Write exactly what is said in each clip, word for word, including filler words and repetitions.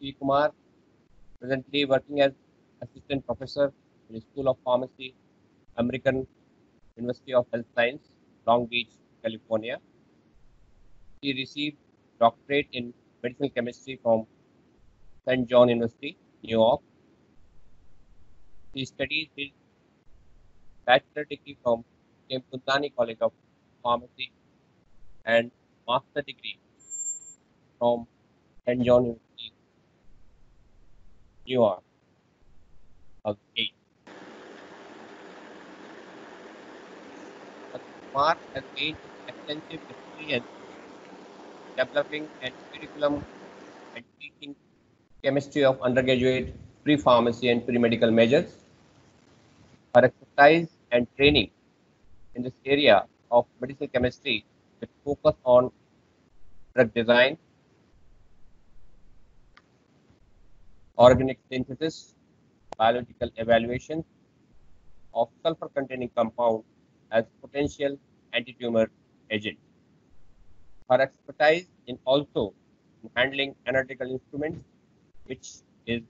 E. Kumar, presently working as Assistant Professor in the School of Pharmacy, American University of Health Sciences, Long Beach, California. She received doctorate in medicinal chemistry from Saint John University, New York. She studied with bachelor degree from Kempton Nani College of Pharmacy and master degree from Saint John University, New York. Okay. Mark has gained extensive experience developing and curriculum and teaching chemistry of undergraduate pre-pharmacy and pre-medical measures. Her expertise and training in this area of medicinal chemistry with focus on drug design, organic synthesis, biological evaluation of sulfur-containing compound as potential anti-tumor agent. Her expertise in also in handling analytical instruments, which is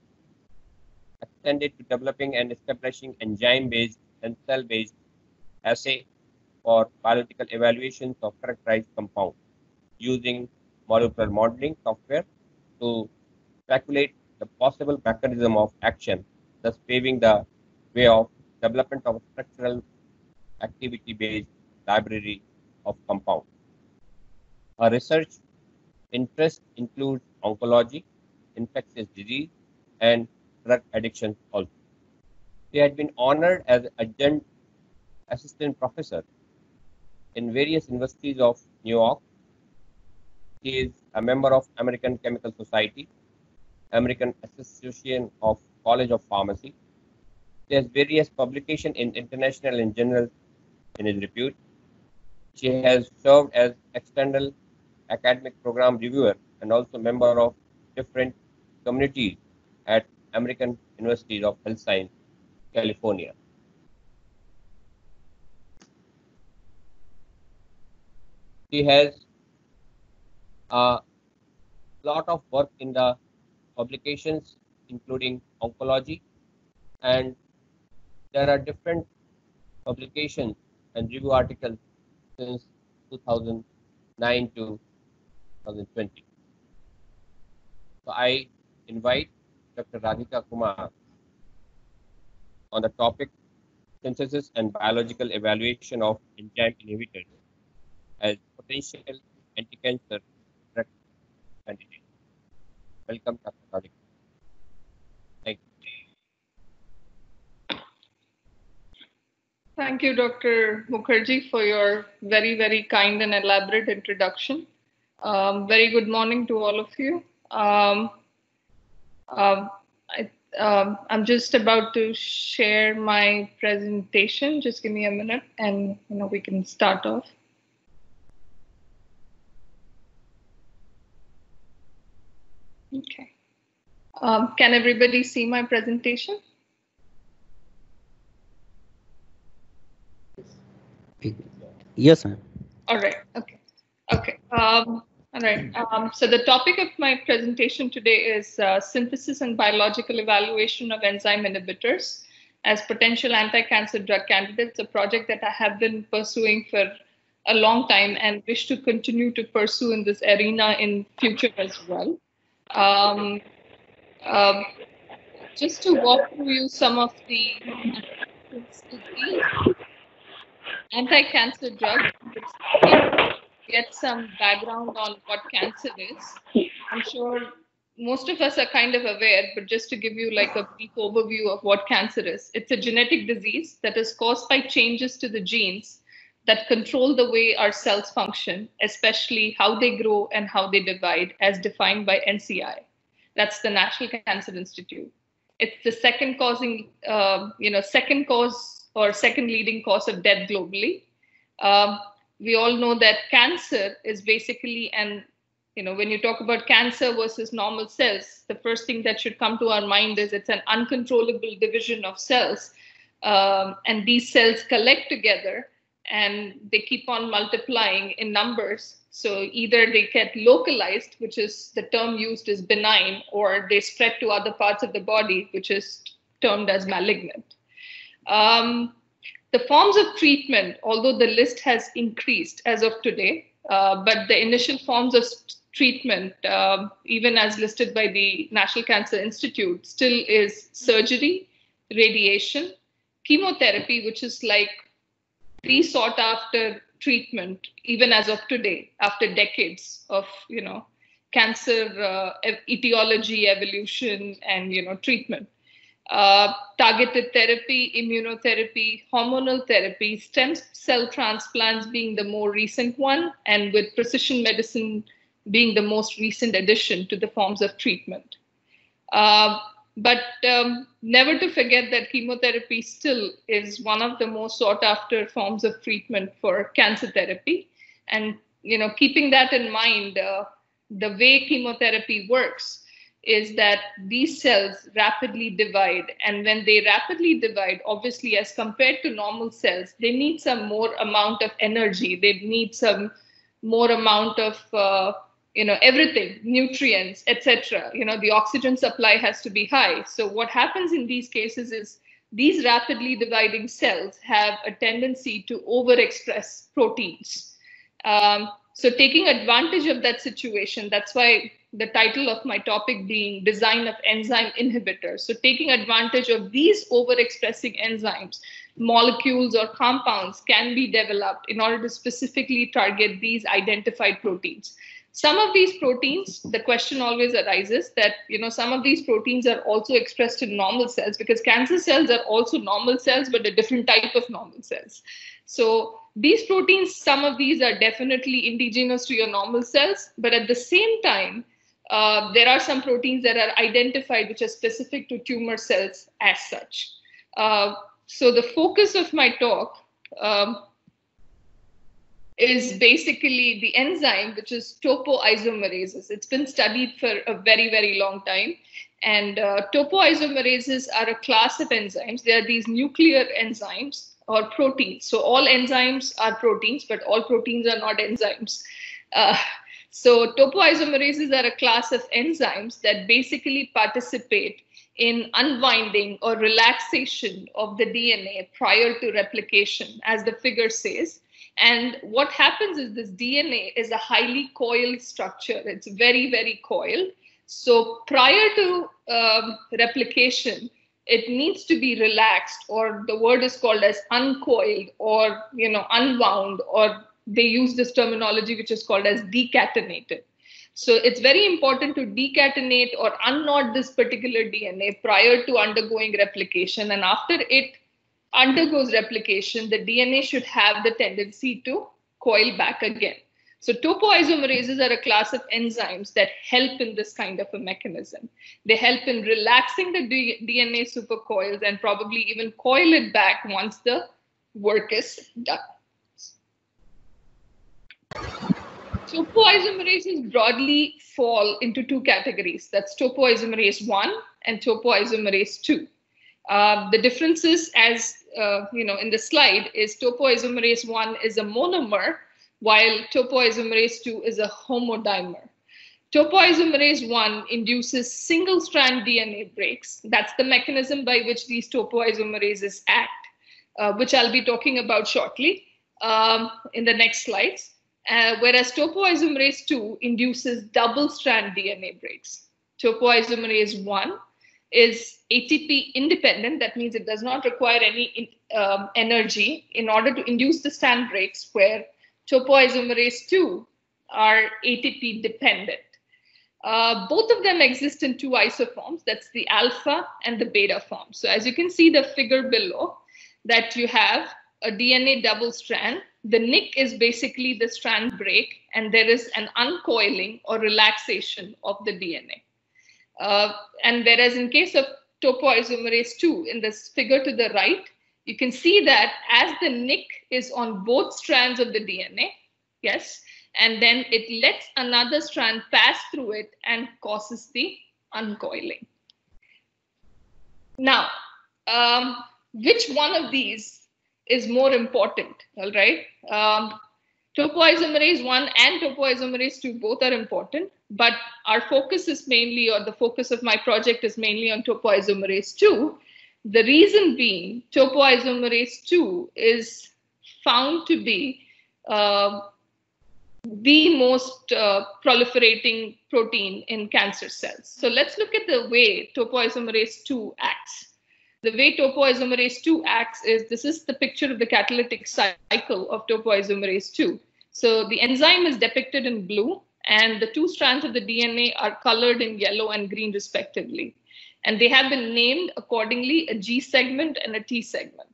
extended to developing and establishing enzyme-based and cell-based assay for biological evaluations of characterized compounds using molecular modeling software to calculate the possible mechanism of action, thus paving the way of development of structural activity-based library of compounds. Her research interests include oncology, infectious disease, and drug addiction also. She had been honored as adjunct assistant professor in various universities of New York. She is a member of American Chemical Society, American Association of College of Pharmacy. She has various publications in international and general in his repute. She has served as external academic program reviewer and also member of different communities at American University of Health Sciences, California. She has a lot of work in the publications, including oncology, and there are different publications and review articles since two thousand nine to twenty twenty. So I invite Doctor Radhika Kumar on the topic synthesis and biological evaluation of enzyme inhibitors as potential anti-cancer drug candidate. Welcome, Doctor Radhika. Thank you. Thank you, Doctor Mukherjee, for your very, very kind and elaborate introduction. Um, very good morning to all of you. Um, Uh, I, um, I'm just about to share my presentation. Just give me a minute, and you know we can start off. Okay. Um, can everybody see my presentation? Yes, ma'am. All right. Okay. Okay. Um, All right, um, so the topic of my presentation today is uh, synthesis and biological evaluation of enzyme inhibitors as potential anti-cancer drug candidates, a project that I have been pursuing for a long time and wish to continue to pursue in this arena in future as well. Um, uh, just to walk through you some of the anti-cancer drugs, get some background on what cancer is. I'm sure most of us are kind of aware, but just to give you like a brief overview of what cancer is. It's a genetic disease that is caused by changes to the genes that control the way our cells function, especially how they grow and how they divide, as defined by N C I. That's the National Cancer Institute. It's the second causing, uh, you know, second cause or second leading cause of death globally. Um, We all know that cancer is basically, and you know, when you talk about cancer versus normal cells, the first thing that should come to our mind is it's an uncontrollable division of cells, um, and these cells collect together and they keep on multiplying in numbers So either they get localized, which is the term used is benign, or they spread to other parts of the body, which is termed as malignant. Um, the forms of treatment, although the list has increased as of today, uh, but the initial forms of treatment, uh, even as listed by the National Cancer Institute, still is surgery, radiation, chemotherapy, which is like the sought after treatment, even as of today, after decades of, you know, cancer uh, etiology, evolution, and, you know, treatment. Uh, targeted therapy, immunotherapy, hormonal therapy, stem cell transplants being the more recent one, and with precision medicine being the most recent addition to the forms of treatment. Uh, but um, never to forget that chemotherapy still is one of the most sought after forms of treatment for cancer therapy. And, you know, keeping that in mind, uh, the way chemotherapy works is that these cells rapidly divide. And when they rapidly divide, obviously, as compared to normal cells, they need some more amount of energy. They need some more amount of, uh, you know, everything, nutrients, et cetera. You know, the oxygen supply has to be high. So what happens in these cases is these rapidly dividing cells have a tendency to overexpress proteins. Um, so taking advantage of that situation, that's why the title of my topic being design of enzyme inhibitors. So taking advantage of these overexpressing enzymes, molecules or compounds can be developed in order to specifically target these identified proteins. Some of these proteins, the question always arises that, you know, some of these proteins are also expressed in normal cells, because cancer cells are also normal cells, but a different type of normal cells. So these proteins, some of these are definitely indigenous to your normal cells, but at the same time, uh, there are some proteins that are identified which are specific to tumor cells as such. Uh, so the focus of my talk um, is basically the enzyme, which is topoisomerases. It's been studied for a very, very long time. And uh, topoisomerases are a class of enzymes. They are these nuclear enzymes or proteins. So all enzymes are proteins, but all proteins are not enzymes. Uh, so topoisomerases are a class of enzymes that basically participate in unwinding or relaxation of the D N A prior to replication, as the figure says. And what happens is this D N A is a highly coiled structure. It's very, very coiled. So prior to um, replication, it needs to be relaxed, or the word is called as uncoiled, or, you know, unwound, or they use this terminology which is called as decatenated. So it's very important to decatenate or unknot this particular D N A prior to undergoing replication. And after it undergoes replication, the D N A should have the tendency to coil back again. So topoisomerases are a class of enzymes that help in this kind of a mechanism. They help in relaxing the D N A supercoils and probably even coil it back once the work is done. Topoisomerases broadly fall into two categories. That's topoisomerase one and topoisomerase two. Uh, the differences, as uh, you know, in the slide, is topoisomerase one is a monomer, while topoisomerase two is a homodimer. Topoisomerase one induces single-strand D N A breaks. That's the mechanism by which these topoisomerases act, uh, which I'll be talking about shortly um, in the next slides. Uh, whereas topoisomerase two induces double-strand D N A breaks. Topoisomerase one is A T P independent. That means it does not require any um, energy in order to induce the strand breaks, where topoisomerase two are A T P dependent. Uh, both of them exist in two isoforms. That's the alpha and the beta form. So as you can see the figure below, that you have a D N A double strand. The nick is basically the strand break, and there is an uncoiling or relaxation of the D N A. Uh, and whereas in case of topoisomerase two, in this figure to the right, you can see that as the nick is on both strands of the D N A, yes, and then it lets another strand pass through it and causes the uncoiling. Now, um, which one of these is more important, all right? Um, Topoisomerase one and topoisomerase two both are important, but our focus is mainly, or the focus of my project is mainly on topoisomerase two. The reason being, topoisomerase two is found to be uh, the most uh, proliferating protein in cancer cells. So let's look at the way topoisomerase two acts. The way topoisomerase two acts is, this is the picture of the catalytic cycle of topoisomerase two. So the enzyme is depicted in blue, and the two strands of the D N A are colored in yellow and green respectively. And they have been named accordingly, a G segment and a T segment.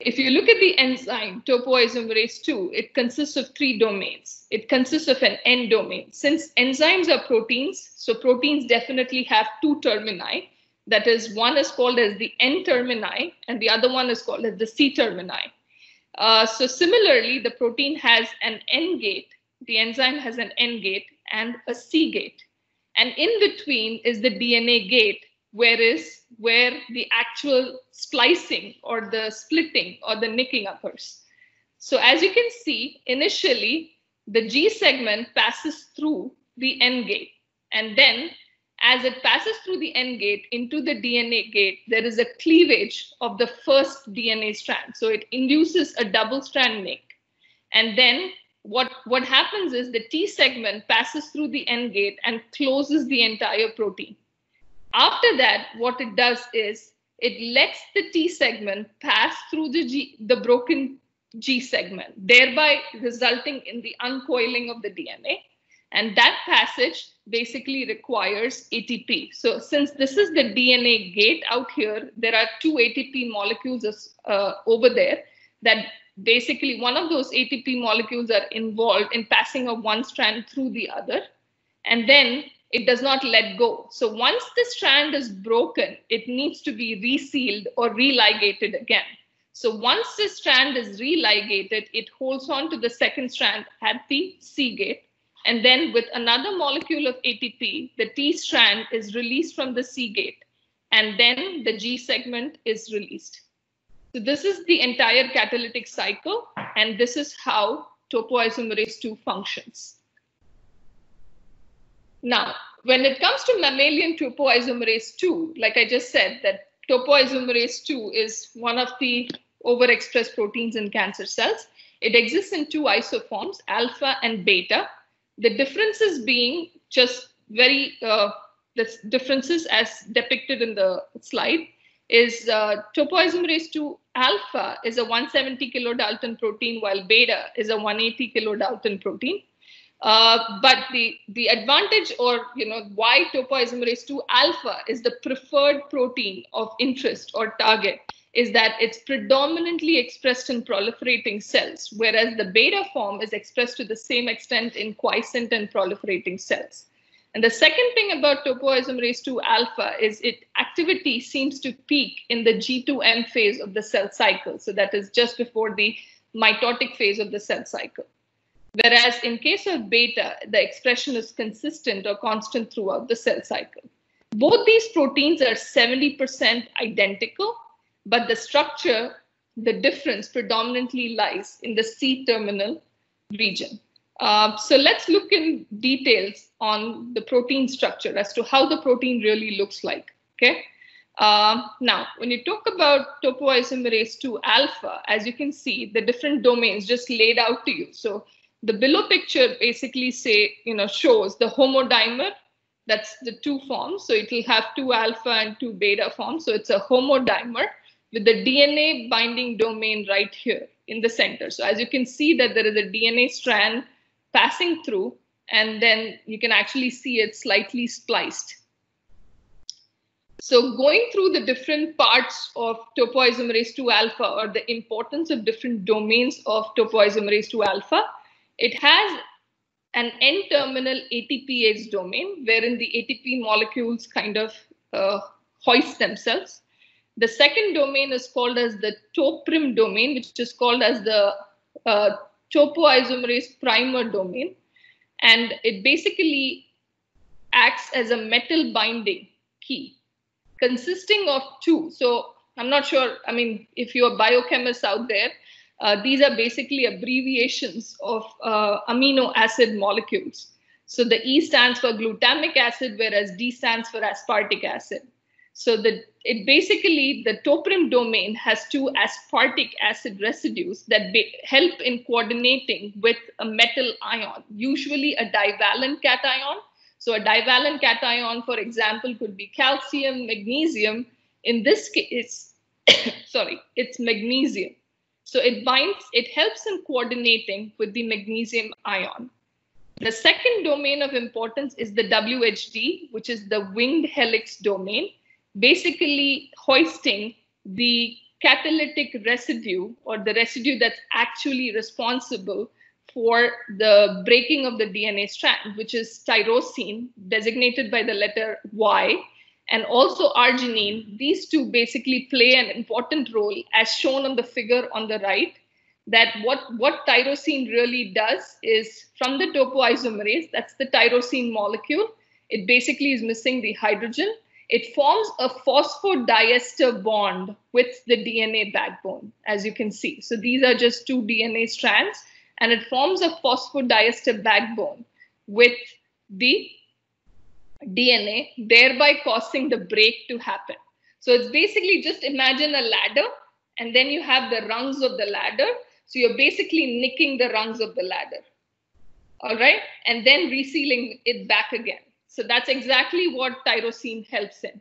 If you look at the enzyme topoisomerase two, it consists of three domains. It consists of an N domain. Since enzymes are proteins, so proteins definitely have two termini. That is, one is called as the N termini and the other one is called as the C termini. Uh, so similarly, the protein has an N gate, the enzyme has an N gate and a C gate. And in between is the D N A gate, where is where the actual splicing or the splitting or the nicking occurs. So as you can see, initially, the G segment passes through the N gate. And then as it passes through the N gate into the D N A gate, there is a cleavage of the first D N A strand. So it induces a double strand nick. And then What, what happens is the T segment passes through the N gate and closes the entire protein. After that, what it does is it lets the T segment pass through the, G, the broken G segment, thereby resulting in the uncoiling of the D N A. And that passage basically requires A T P. So since this is the D N A gate out here, there are two A T P molecules uh, over there that basically, one of those A T P molecules are involved in passing of one strand through the other, and then it does not let go. So once the strand is broken, it needs to be resealed or religated again. So once the strand is religated, it holds on to the second strand at the C gate, and then with another molecule of A T P, the T strand is released from the C gate, and then the G segment is released. So this is the entire catalytic cycle, and this is how topoisomerase two functions. Now, when it comes to mammalian topoisomerase two, like I just said, that topoisomerase two is one of the overexpressed proteins in cancer cells. It exists in two isoforms, alpha and beta. The differences being just very, uh, the differences as depicted in the slide. Is uh, topoisomerase two alpha is a one hundred seventy kilodalton protein, while beta is a one hundred eighty kilodalton protein. Uh, but the, the advantage, or you know, why topoisomerase two alpha is the preferred protein of interest or target, is that it's predominantly expressed in proliferating cells, whereas the beta form is expressed to the same extent in quiescent and proliferating cells. And the second thing about topoisomerase two alpha is its activity seems to peak in the G two M phase of the cell cycle. So that is just before the mitotic phase of the cell cycle. Whereas in case of beta, the expression is consistent or constant throughout the cell cycle. Both these proteins are seventy percent identical, but the structure, the difference predominantly lies in the C-terminal region. Uh, so let's look in details on the protein structure as to how the protein really looks like. Okay. Uh, now, when you talk about topoisomerase two alpha, as you can see, the different domains just laid out to you. So the below picture basically say, you know, shows the homodimer. That's the two forms. So it will have two alpha and two beta forms. So it's a homodimer with the D N A binding domain right here in the center. So as you can see that there is a D N A strand passing through, and then you can actually see it slightly spliced. So going through the different parts of topoisomerase two alpha, or the importance of different domains of topoisomerase two alpha, it has an N-terminal A T P ase domain, wherein the A T P molecules kind of uh, hoist themselves. The second domain is called as the toprim domain, which is called as the uh, topoisomerase primer domain, and it basically acts as a metal binding key consisting of two. So I'm not sure, I mean, if you're biochemists out there, Uh, these are basically abbreviations of uh, amino acid molecules. So the E stands for glutamic acid, whereas D stands for aspartic acid. So the, it basically, the toprim domain has two aspartic acid residues that help in coordinating with a metal ion, usually a divalent cation. So a divalent cation, for example, could be calcium, magnesium. In this case, it's, sorry, it's magnesium. So it binds, it helps in coordinating with the magnesium ion. The second domain of importance is the W H D, which is the winged helix domain, basically hoisting the catalytic residue or the residue that's actually responsible for the breaking of the D N A strand, which is tyrosine, designated by the letter Y, and also arginine. These two basically play an important role, as shown on the figure on the right, that what, what tyrosine really does is, from the topoisomerase, that's the tyrosine molecule, it basically is missing the hydrogen. It forms a phosphodiester bond with the D N A backbone, as you can see. So these are just two D N A strands, and it forms a phosphodiester backbone with the D N A, thereby causing the break to happen. So it's basically, just imagine a ladder, and then you have the rungs of the ladder. So you're basically nicking the rungs of the ladder, all right? And then resealing it back again. So that's exactly what tyrosine helps in.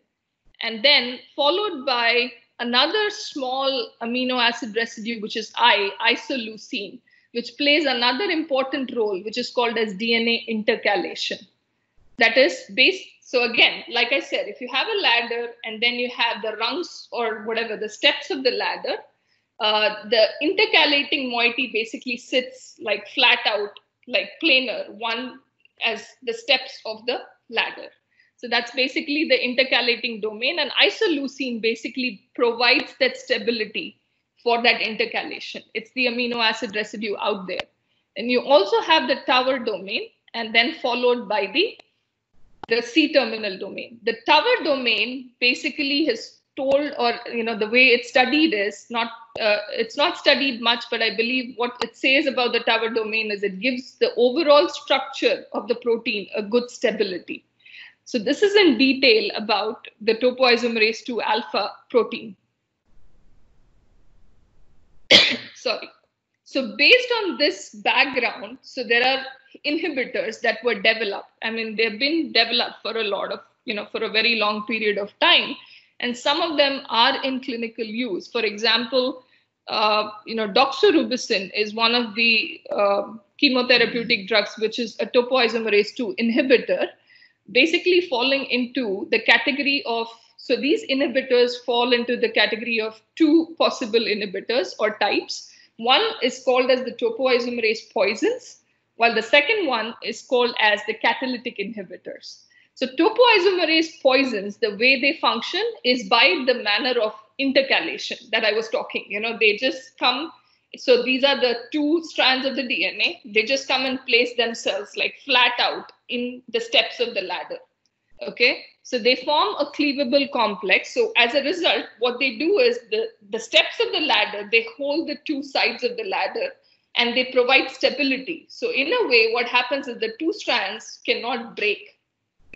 And then followed by another small amino acid residue, which is I, isoleucine, which plays another important role, which is called as D N A intercalation. That is based, so again, like I said, if you have a ladder and then you have the rungs or whatever, the steps of the ladder, uh, the intercalating moiety basically sits like flat out, like planar, one as the steps of the ladder. So that's basically the intercalating domain, and isoleucine basically provides that stability for that intercalation. It's the amino acid residue out there. And you also have the tower domain, and then followed by the, the C-terminal domain. The tower domain basically is told, or you know, the way it's studied is not, uh, it's not studied much, but I believe what it says about the tower domain is it gives the overall structure of the protein a good stability. So this is in detail about the topoisomerase two alpha protein. Sorry. So based on this background, so there are inhibitors that were developed. I mean, they've been developed for a lot of, you know, for a very long period of time. And some of them are in clinical use. For example, uh, you know, doxorubicin is one of the uh, chemotherapeutic drugs, which is a topoisomerase two inhibitor, basically falling into the category of, so these inhibitors fall into the category of two possible inhibitors or types. One is called as the topoisomerase poisons, while the second one is called as the catalytic inhibitors. So topoisomerase poisons, the way they function is by the manner of intercalation that I was talking. You know, they just come, so these are the two strands of the D N A. They just come and place themselves like flat out in the steps of the ladder, okay? So they form a cleavable complex. So as a result, what they do is the, the steps of the ladder, they hold the two sides of the ladder and they provide stability. So in a way, what happens is the two strands cannot break.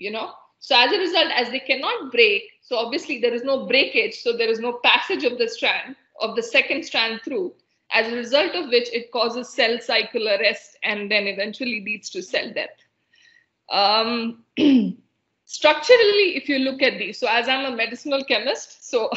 You know, so as a result, as they cannot break, so obviously there is no breakage, so there is no passage of the strand, of the second strand through, as a result of which it causes cell cycle arrest and then eventually leads to cell death. Um, structurally, if you look at these, so as I'm a medicinal chemist, so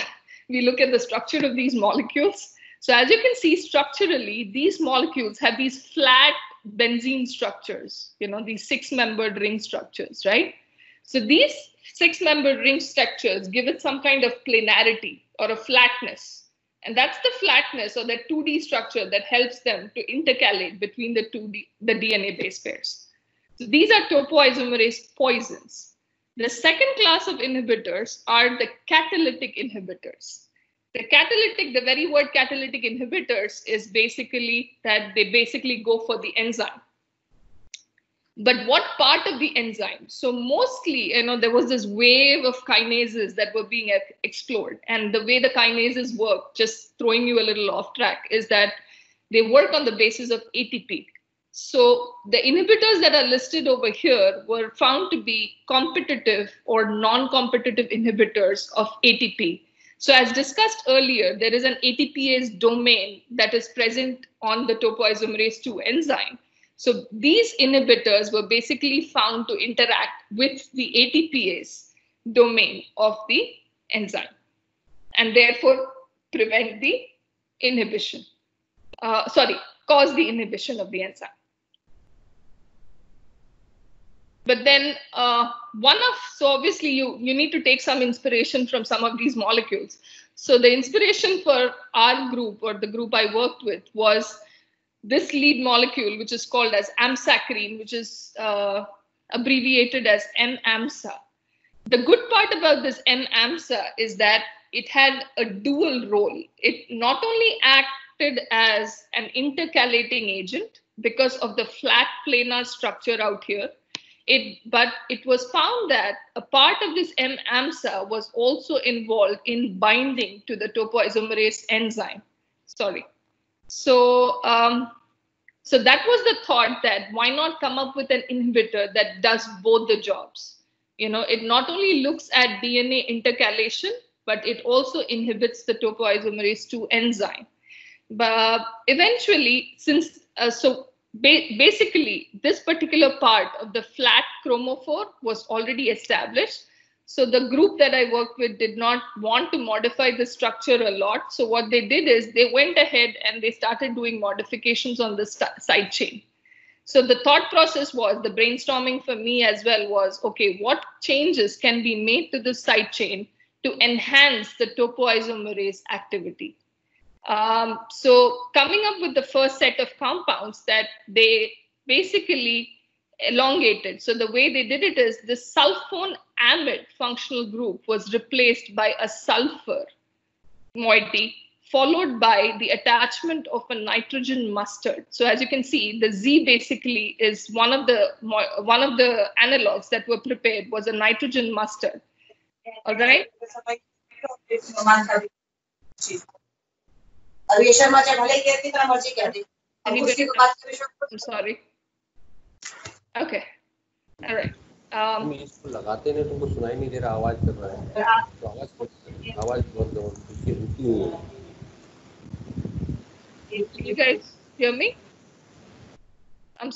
we look at the structure of these molecules. So as you can see, structurally, these molecules have these flat benzene structures, you know, these six-membered ring structures, right? So these six-membered ring structures give it some kind of planarity or a flatness. And that's the flatness or the two D structure that helps them to intercalate between the two D, the D N A base pairs. So these are topoisomerase poisons. The second class of inhibitors are the catalytic inhibitors. The catalytic, the very word catalytic inhibitors is basically that they basically go for the enzyme. But what part of the enzyme? So mostly, you know, there was this wave of kinases that were being explored. And the way the kinases work, just throwing you a little off track, is that they work on the basis of A T P. So the inhibitors that are listed over here were found to be competitive or non-competitive inhibitors of A T P. So as discussed earlier, there is an A T P ase domain that is present on the topoisomerase two enzyme. So these inhibitors were basically found to interact with the A T P ase domain of the enzyme and therefore prevent the inhibition, uh, sorry, cause the inhibition of the enzyme. But then uh, one of, so obviously you, you need to take some inspiration from some of these molecules. So the inspiration for our group or the group I worked with was this lead molecule, which is called as amsacarine, which is uh, abbreviated as M AMSA. The good part about this M AMSA is that it had a dual role. It not only acted as an intercalating agent because of the flat planar structure out here, It, but it was found that a part of this M AMSA was also involved in binding to the topoisomerase enzyme. Sorry. So, um, so that was the thought that why not come up with an inhibitor that does both the jobs? You know, it not only looks at D N A intercalation, but it also inhibits the topoisomerase two enzyme. But eventually, since uh, so. Basically, this particular part of the flat chromophore was already established. So the group that I worked with did not want to modify the structure a lot. So what they did is they went ahead and they started doing modifications on the side chain. So the thought process was, the brainstorming for me as well was, okay, what changes can be made to the side chain to enhance the topoisomerase activity? Um, so coming up with the first set of compounds that they basically elongated. So the way they did it is the sulfone amide functional group was replaced by a sulfur moiety, followed by the attachment of a nitrogen mustard. So as you can see, the Z basically is one of the one of the analogs that were prepared was a nitrogen mustard. All right. I'm sorry. Okay. All right. Um, you guys hear me? I'm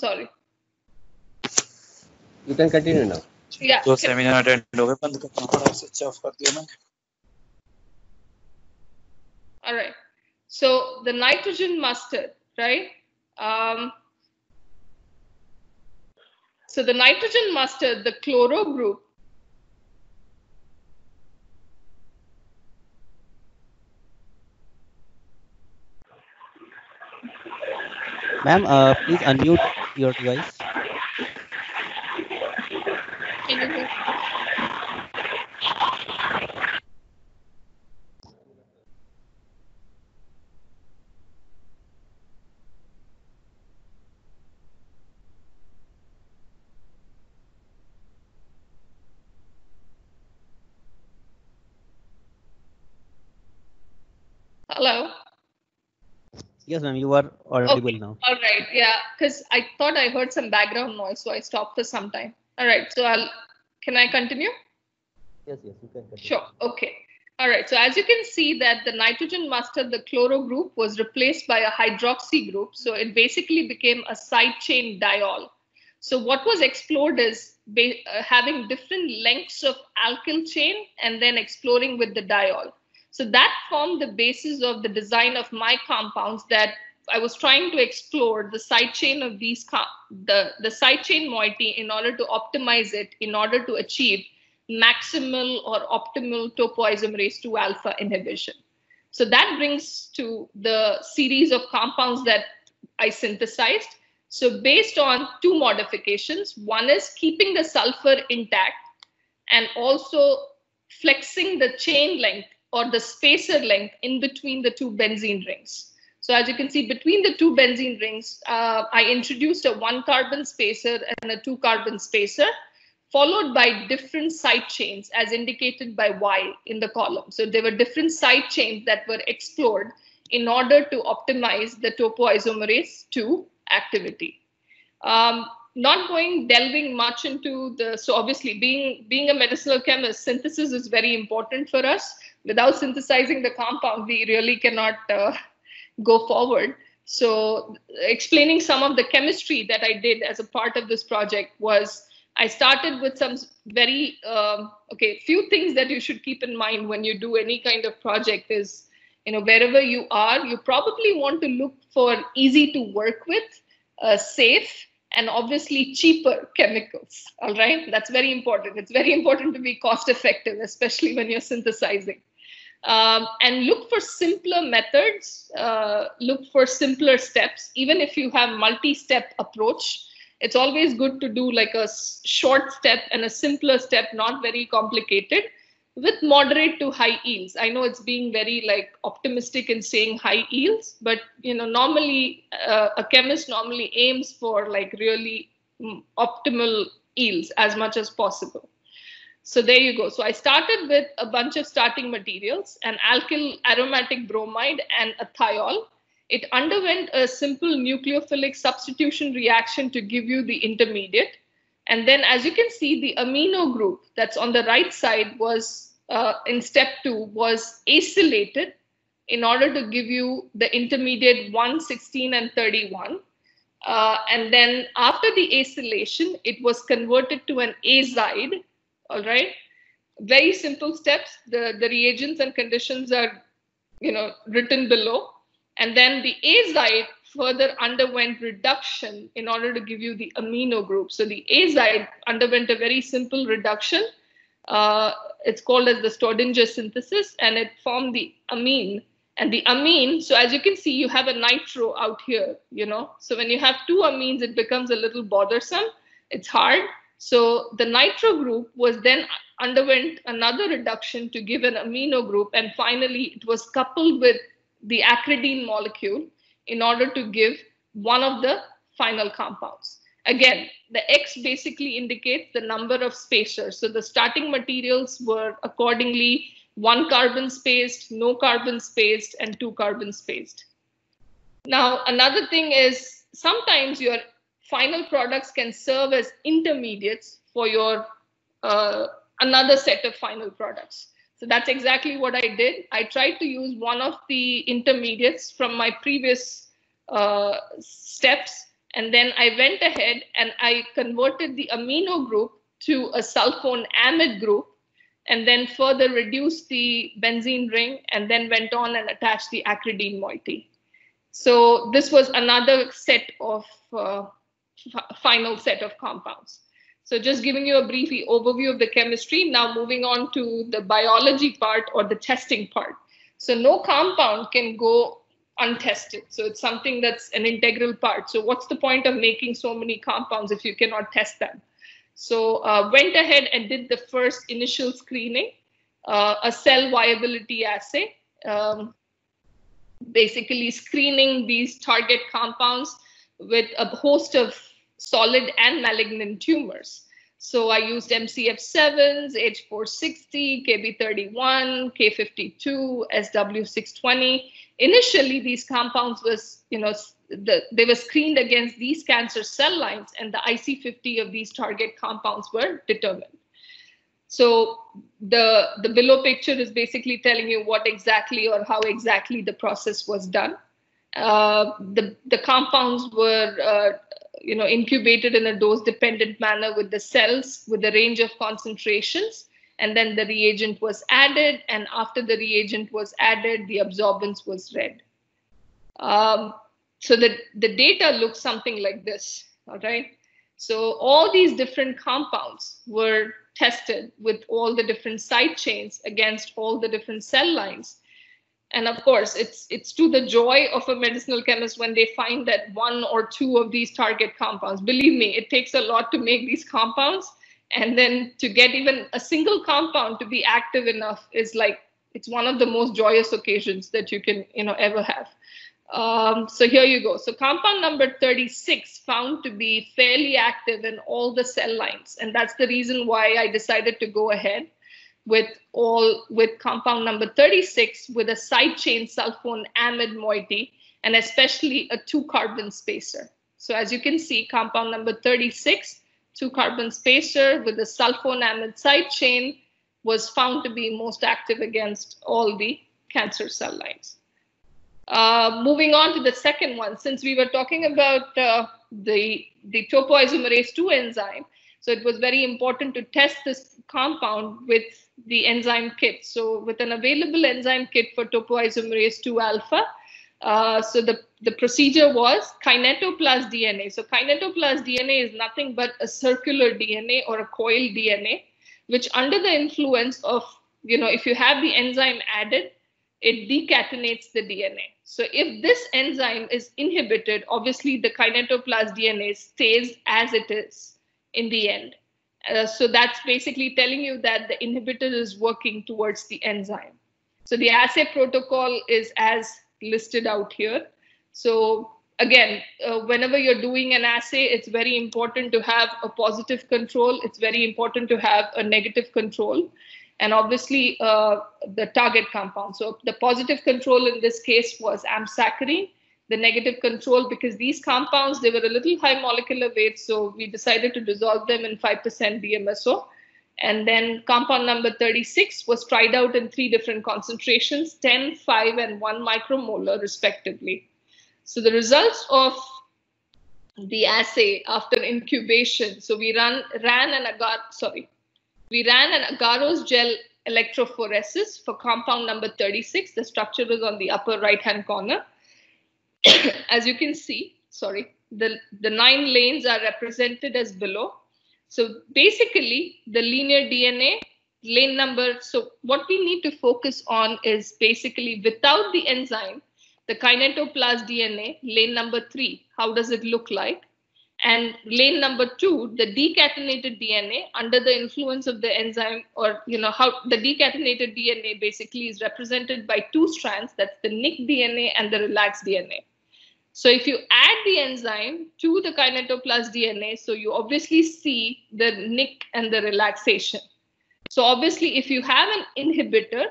sorry. You can continue now. Yeah. So seminar attend All right. So the nitrogen mustard, right? Um, so the nitrogen mustard, the chloro group, ma'am, uh, please unmute your device. Hello. Yes, ma'am, you are audible okay. now. All right. Yeah, because I thought I heard some background noise, so I stopped for some time. All right. So I'll, can I continue? Yes, yes, you can continue. Sure. Okay. All right. So as you can see that the nitrogen mustard, the chloro group was replaced by a hydroxy group. So it basically became a side chain diol. So what was explored is uh, having different lengths of alkyl chain and then exploring with the diol. So that formed the basis of the design of my compounds that I was trying to explore the side chain of these, the, the side chain moiety in order to optimize it in order to achieve maximal or optimal topoisomerase two alpha inhibition. So that brings to the series of compounds that I synthesized. So based on two modifications, one is keeping the sulfur intact and also flexing the chain length or the spacer length in between the two benzene rings. So as you can see, between the two benzene rings, uh, I introduced a one carbon spacer and a two carbon spacer, followed by different side chains as indicated by Y in the column. So there were different side chains that were explored in order to optimize the topoisomerase two activity. Um, not going delving much into the, so obviously being, being a medicinal chemist, synthesis is very important for us. Without synthesizing the compound, we really cannot uh, go forward. So explaining some of the chemistry that I did as a part of this project was, I started with some very, um, okay, few things that you should keep in mind when you do any kind of project is, you know, wherever you are, you probably want to look for easy to work with, uh, safe, and obviously cheaper chemicals, all right? That's very important. It's very important to be cost effective, especially when you're synthesizing. Um, and look for simpler methods, uh, look for simpler steps. Even if you have multi-step approach, it's always good to do like a short step and a simpler step, not very complicated, with moderate to high yields. I know it's being very like optimistic in saying high yields, but you know, normally uh, a chemist normally aims for like really optimal yields as much as possible. So there you go. So I started with a bunch of starting materials, an alkyl aromatic bromide and a thiol. It underwent a simple nucleophilic substitution reaction to give you the intermediate. And then as you can see, the amino group that's on the right side was uh, in step two was acylated in order to give you the intermediate one, sixteen and thirty-one. Uh, and then after the acylation, it was converted to an azide. All right. Very simple steps. The, the reagents and conditions are, you know, written below. And then the azide further underwent reduction in order to give you the amino group. So the azide underwent a very simple reduction. Uh, it's called as the Staudinger synthesis, and it formed the amine. And the amine, so as you can see, you have a nitro out here, you know. So when you have two amines, it becomes a little bothersome. It's hard. So the nitro group was then underwent another reduction to give an amino group. And finally, it was coupled with the acridine molecule in order to give one of the final compounds. Again, the X basically indicates the number of spacers. So the starting materials were accordingly one carbon spaced, no carbon spaced, and two carbon spaced. Now, another thing is sometimes your final products can serve as intermediates for your uh, another set of final products. So that's exactly what I did. I tried to use one of the intermediates from my previous uh, steps, and then I went ahead and I converted the amino group to a sulfone amide group, and then further reduced the benzene ring, and then went on and attached the acridine moiety. So this was another set of uh, final set of compounds. So just giving you a brief overview of the chemistry, now moving on to the biology part or the testing part. So no compound can go untested. So it's something that's an integral part. So what's the point of making so many compounds if you cannot test them? So uh, went ahead and did the first initial screening, uh, a cell viability assay, um, basically screening these target compounds with a host of solid and malignant tumors. So I used M C F sevens, H four sixty, K B thirty-one, K fifty-two, S W six twenty. Initially, these compounds was, you know, the, they were screened against these cancer cell lines, and the I C fifty of these target compounds were determined. So the, the below picture is basically telling you what exactly or how exactly the process was done. Uh, the, the compounds were uh, you know, incubated in a dose-dependent manner with the cells with a range of concentrations, and then the reagent was added, and after the reagent was added, the absorbance was read. Um, so the, the data looks something like this, all right? So all these different compounds were tested with all the different side chains against all the different cell lines. And of course, it's it's to the joy of a medicinal chemist when they find that one or two of these target compounds. Believe me, it takes a lot to make these compounds. And then to get even a single compound to be active enough is like, it's one of the most joyous occasions that you can, you know, ever have. Um, so here you go. So compound number thirty-six found to be fairly active in all the cell lines. And that's the reason why I decided to go ahead. with all with compound number thirty-six with a side chain sulfone amide moiety, and especially a two carbon spacer. So as you can see, compound number thirty-six, two carbon spacer with a sulfone amide side chain was found to be most active against all the cancer cell lines. Uh, moving on to the second one, since we were talking about uh, the, the topoisomerase two enzyme, so it was very important to test this compound with the enzyme kit. So with an available enzyme kit for topoisomerase two alpha, uh, so the, the procedure was kinetoplast D N A. So kinetoplast D N A is nothing but a circular D N A or a coiled D N A, which under the influence of, you know, if you have the enzyme added, it decatenates the D N A. So if this enzyme is inhibited, obviously the kinetoplast D N A stays as it is in the end. Uh, so that's basically telling you that the inhibitor is working towards the enzyme. So the assay protocol is as listed out here. So again, uh, whenever you're doing an assay, it's very important to have a positive control. It's very important to have a negative control. And obviously, uh, the target compound. So the positive control in this case was amsacarine. The negative control, because these compounds, they were a little high molecular weight, so we decided to dissolve them in five percent D M S O. And then compound number thirty-six was tried out in three different concentrations, ten, five, and one micromolar, respectively. So the results of the assay after incubation, so we ran, ran an agar, sorry, We ran an agarose gel electrophoresis for compound number thirty-six. The structure was on the upper right-hand corner. As you can see, sorry, the, the nine lanes are represented as below. So basically, the linear D N A, lane number, so what we need to focus on is basically without the enzyme, the kinetoplast D N A, lane number three, how does it look like? And lane number two, the decatenated D N A under the influence of the enzyme, or, you know, how the decatenated D N A basically is represented by two strands. That's the N I C D N A and the relaxed D N A. So if you add the enzyme to the kinetoplast D N A, so you obviously see the N I C and the relaxation. So obviously, if you have an inhibitor,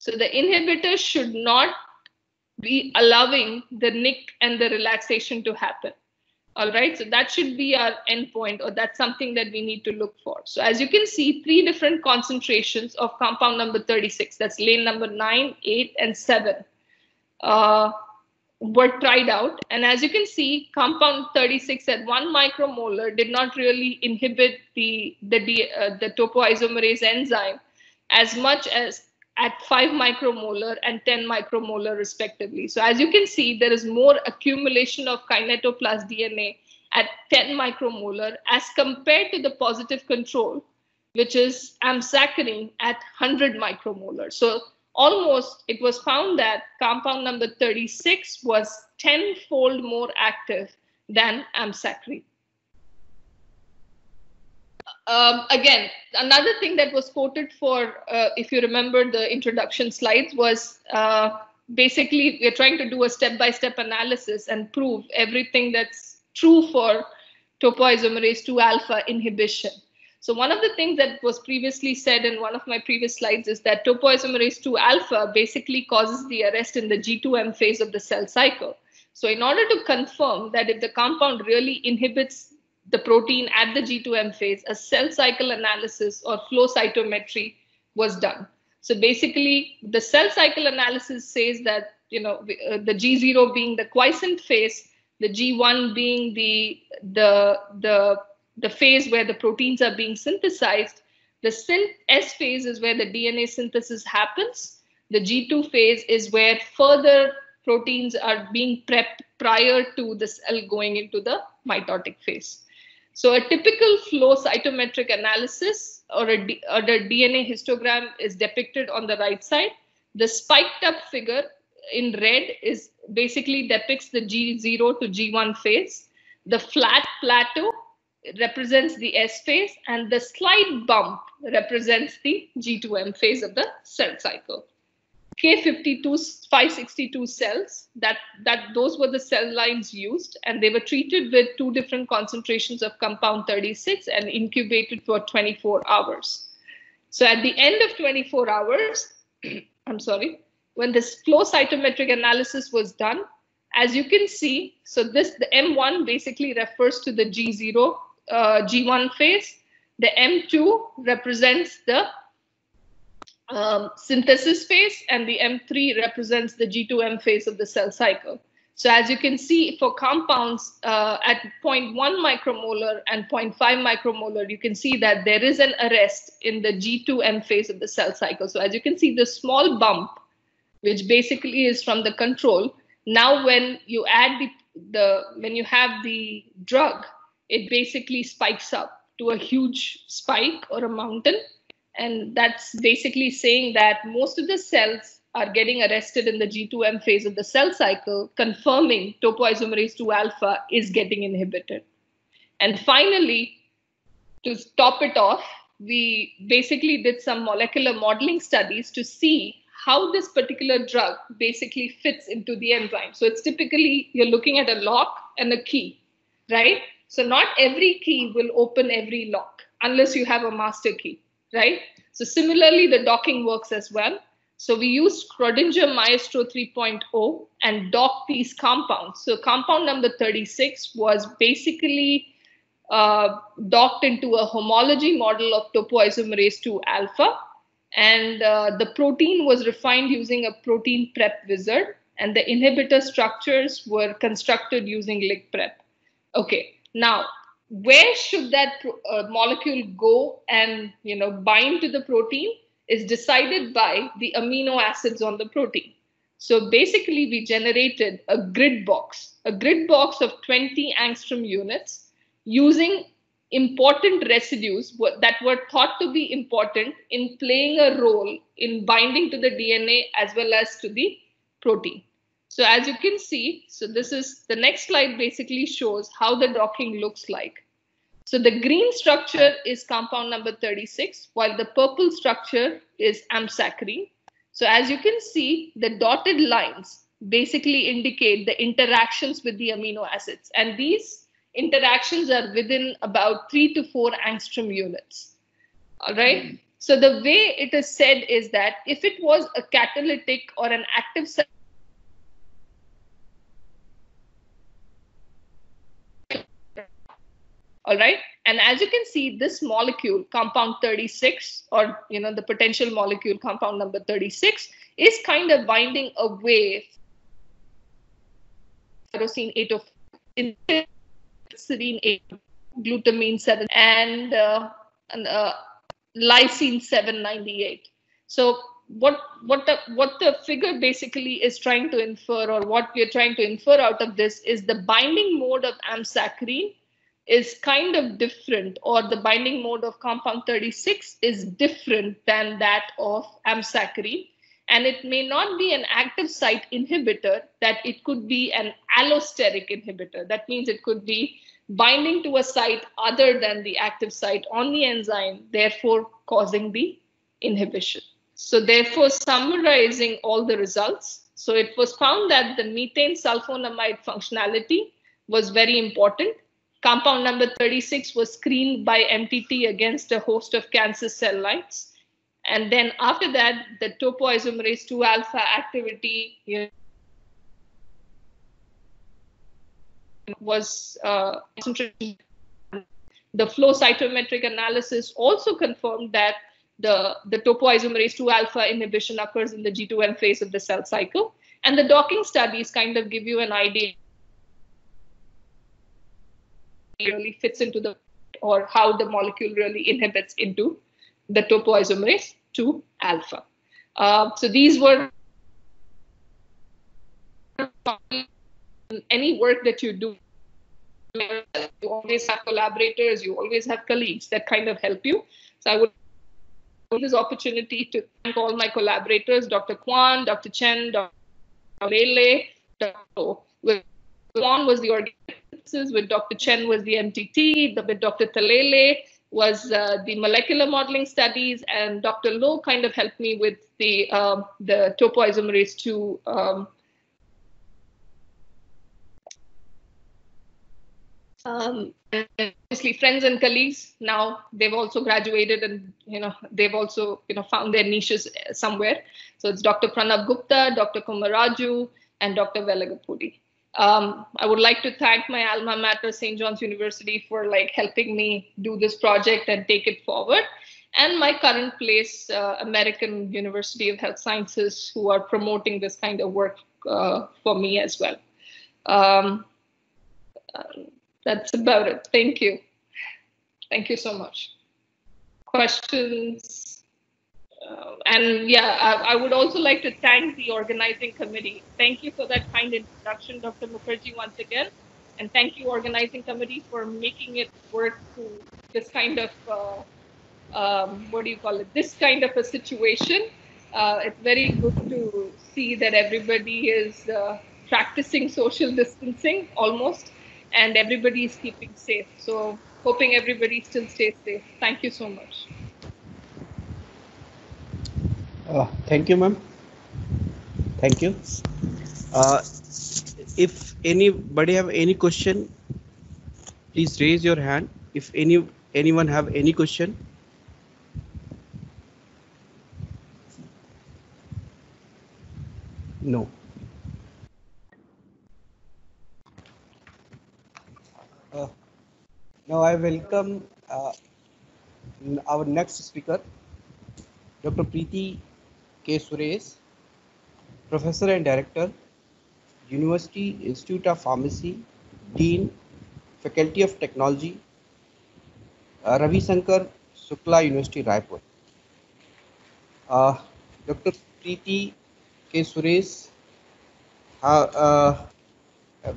so the inhibitor should not be allowing the N I C and the relaxation to happen. All right, so that should be our endpoint, or that's something that we need to look for. So as you can see, three different concentrations of compound number thirty-six, that's lane number nine, eight, and seven, uh, were tried out. And as you can see, compound thirty-six at one micromolar did not really inhibit the, the, uh, the topoisomerase enzyme as much as at five micromolar and ten micromolar respectively. So as you can see, there is more accumulation of kinetoplast D N A at ten micromolar as compared to the positive control, which is amsacarine at one hundred micromolar. So almost it was found that compound number thirty-six was tenfold more active than amsacarine. Um, again, another thing that was quoted for, uh, if you remember the introduction slides, was uh, basically we're trying to do a step-by-step analysis and prove everything that's true for topoisomerase two alpha inhibition. So one of the things that was previously said in one of my previous slides is that topoisomerase two alpha basically causes the arrest in the G two M phase of the cell cycle. So in order to confirm that if the compound really inhibits the protein at the G two M phase, a cell cycle analysis or flow cytometry was done. So basically, the cell cycle analysis says that, you know, the G zero being the quiescent phase, the G one being the, the, the, the phase where the proteins are being synthesized, the synth S phase is where the D N A synthesis happens, the G two phase is where further proteins are being prepped prior to the cell going into the mitotic phase. So a typical flow cytometric analysis or a, D, or a D N A histogram is depicted on the right side. The spiked up figure in red is basically depicts the G zero to G one phase. The flat plateau represents the S phase, and the slight bump represents the G two M phase of the cell cycle. K five sixty-two cells, that, that those were the cell lines used, and they were treated with two different concentrations of compound thirty-six and incubated for twenty-four hours. So at the end of twenty-four hours, I'm sorry, when this flow cytometric analysis was done, as you can see, so this, the M one basically refers to the G zero, uh, G one phase. The M two represents the um, synthesis phase, and the M three represents the G two M phase of the cell cycle. So as you can see, for compounds uh, at zero point one micromolar and zero point five micromolar, you can see that there is an arrest in the G two M phase of the cell cycle. So as you can see, the small bump, which basically is from the control, now when you add the, the when you have the drug, it basically spikes up to a huge spike or a mountain. And that's basically saying that most of the cells are getting arrested in the G two M phase of the cell cycle, confirming topoisomerase two alpha is getting inhibited. And finally, to top it off, we basically did some molecular modeling studies to see how this particular drug basically fits into the enzyme. So it's typically, you're looking at a lock and a key, right? So not every key will open every lock unless you have a master key, right? So similarly, the docking works as well. So we used Schrodinger maestro three point oh and docked these compounds. So compound number thirty-six was basically uh, docked into a homology model of topoisomerase two alpha. And uh, the protein was refined using a protein prep wizard, and the inhibitor structures were constructed using LigPrep. Okay, now where should that uh, molecule go and, you know, bind to the protein is decided by the amino acids on the protein. So basically we generated a grid box, a grid box of twenty angstrom units using important residues that were thought to be important in playing a role in binding to the D N A as well as to the protein. So as you can see, so this is the next slide basically shows how the docking looks like. So the green structure is compound number thirty-six, while the purple structure is amsacarine. So as you can see, the dotted lines basically indicate the interactions with the amino acids, and these interactions are within about three to four angstrom units. All right. So the way it is said is that if it was a catalytic or an active site, all right. And as you can see, this molecule compound thirty-six, or, you know, the potential molecule compound number thirty-six is kind of binding away tyrosine eight oh four. Serine eight, glutamine seven, and, uh, and uh, lysine seven ninety-eight. So what what the what the figure basically is trying to infer, or what we are trying to infer out of this, is the binding mode of amsacarine is kind of different, or the binding mode of compound thirty-six is different than that of amsacarine, and it may not be an active site inhibitor, that it could be an allosteric inhibitor. That means it could be binding to a site other than the active site on the enzyme, therefore causing the inhibition. So therefore, summarizing all the results, so it was found that the methane sulfonamide functionality was very important. Compound number thirty-six was screened by M T T against a host of cancer cell lines. And then after that, the topoisomerase two alpha activity, you know, was uh, concentrated. The flow cytometric analysis also confirmed that the, the topoisomerase two alpha inhibition occurs in the G two M phase of the cell cycle. And the docking studies kind of give you an idea it really fits into the, or how the molecule really inhibits into the topoisomerase two alpha. Uh, so these were, any work that you do, you always have collaborators, you always have colleagues that kind of help you. So I would take this opportunity to thank all my collaborators, Doctor Quan, Doctor Chen, Doctor Bailey, Doctor Low. Quan was the organizer, with Doctor Chen was the M T T, with Doctor Thalale was uh, the molecular modeling studies, and Doctor Low kind of helped me with the um, the topoisomerase two um, Um, obviously friends and colleagues, now they've also graduated and, you know, they've also, you know, found their niches somewhere. So it's Doctor Pranav Gupta, Doctor Kumaraju, and Doctor Velagapudi. Um, I would like to thank my alma mater, Saint John's University, for like helping me do this project and take it forward. And my current place, uh, American University of Health Sciences, who are promoting this kind of work uh, for me as well. Um, um, That's about it. Thank you. Thank you so much. Questions? Uh, and yeah, I, I would also like to thank the organizing committee. Thank you for that kind introduction, Doctor Mukherjee, once again. And thank you, organizing committee, for making it work through this kind of, uh, um, what do you call it, this kind of a situation. Uh, it's very good to see that everybody is uh, practicing social distancing almost. And everybody is keeping safe. So hoping everybody still stays safe. Thank you so much. Uh, thank you, ma'am. Thank you. Uh, if anybody have any question, please raise your hand. If any anyone have any question. No. Uh, now I welcome uh, our next speaker, Doctor Preeti K. Suresh, Professor and Director, University Institute of Pharmacy, Dean, Faculty of Technology, uh, Ravishankar Shukla University, Raipur. Uh, Doctor Preeti K. Suresh uh, uh, uh,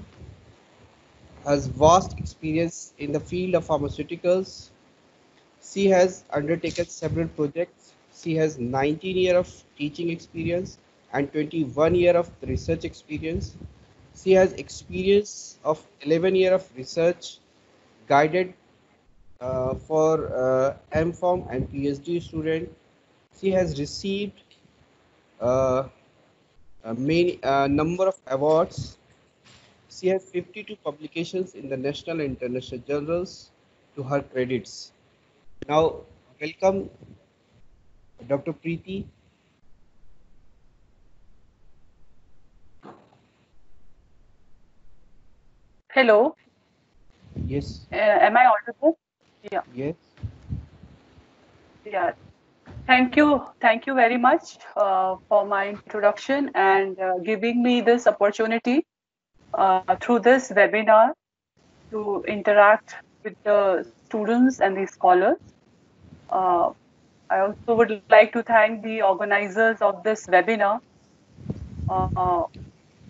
has vast experience in the field of pharmaceuticals. She has undertaken several projects. She has nineteen years of teaching experience and twenty-one years of research experience. She has experience of eleven years of research guided uh, for uh, M Pharm and PhD student. She has received uh, a main, uh, number of awards. She has fifty-two publications in the national and international journals to her credits. Now, welcome Doctor Preeti. Hello. Yes. Uh, am I audible? Yeah. Yes. Yeah. Thank you. Thank you very much uh, for my introduction and uh, giving me this opportunity. Uh, through this webinar to interact with the students and the scholars. Uh, I also would like to thank the organizers of this webinar uh,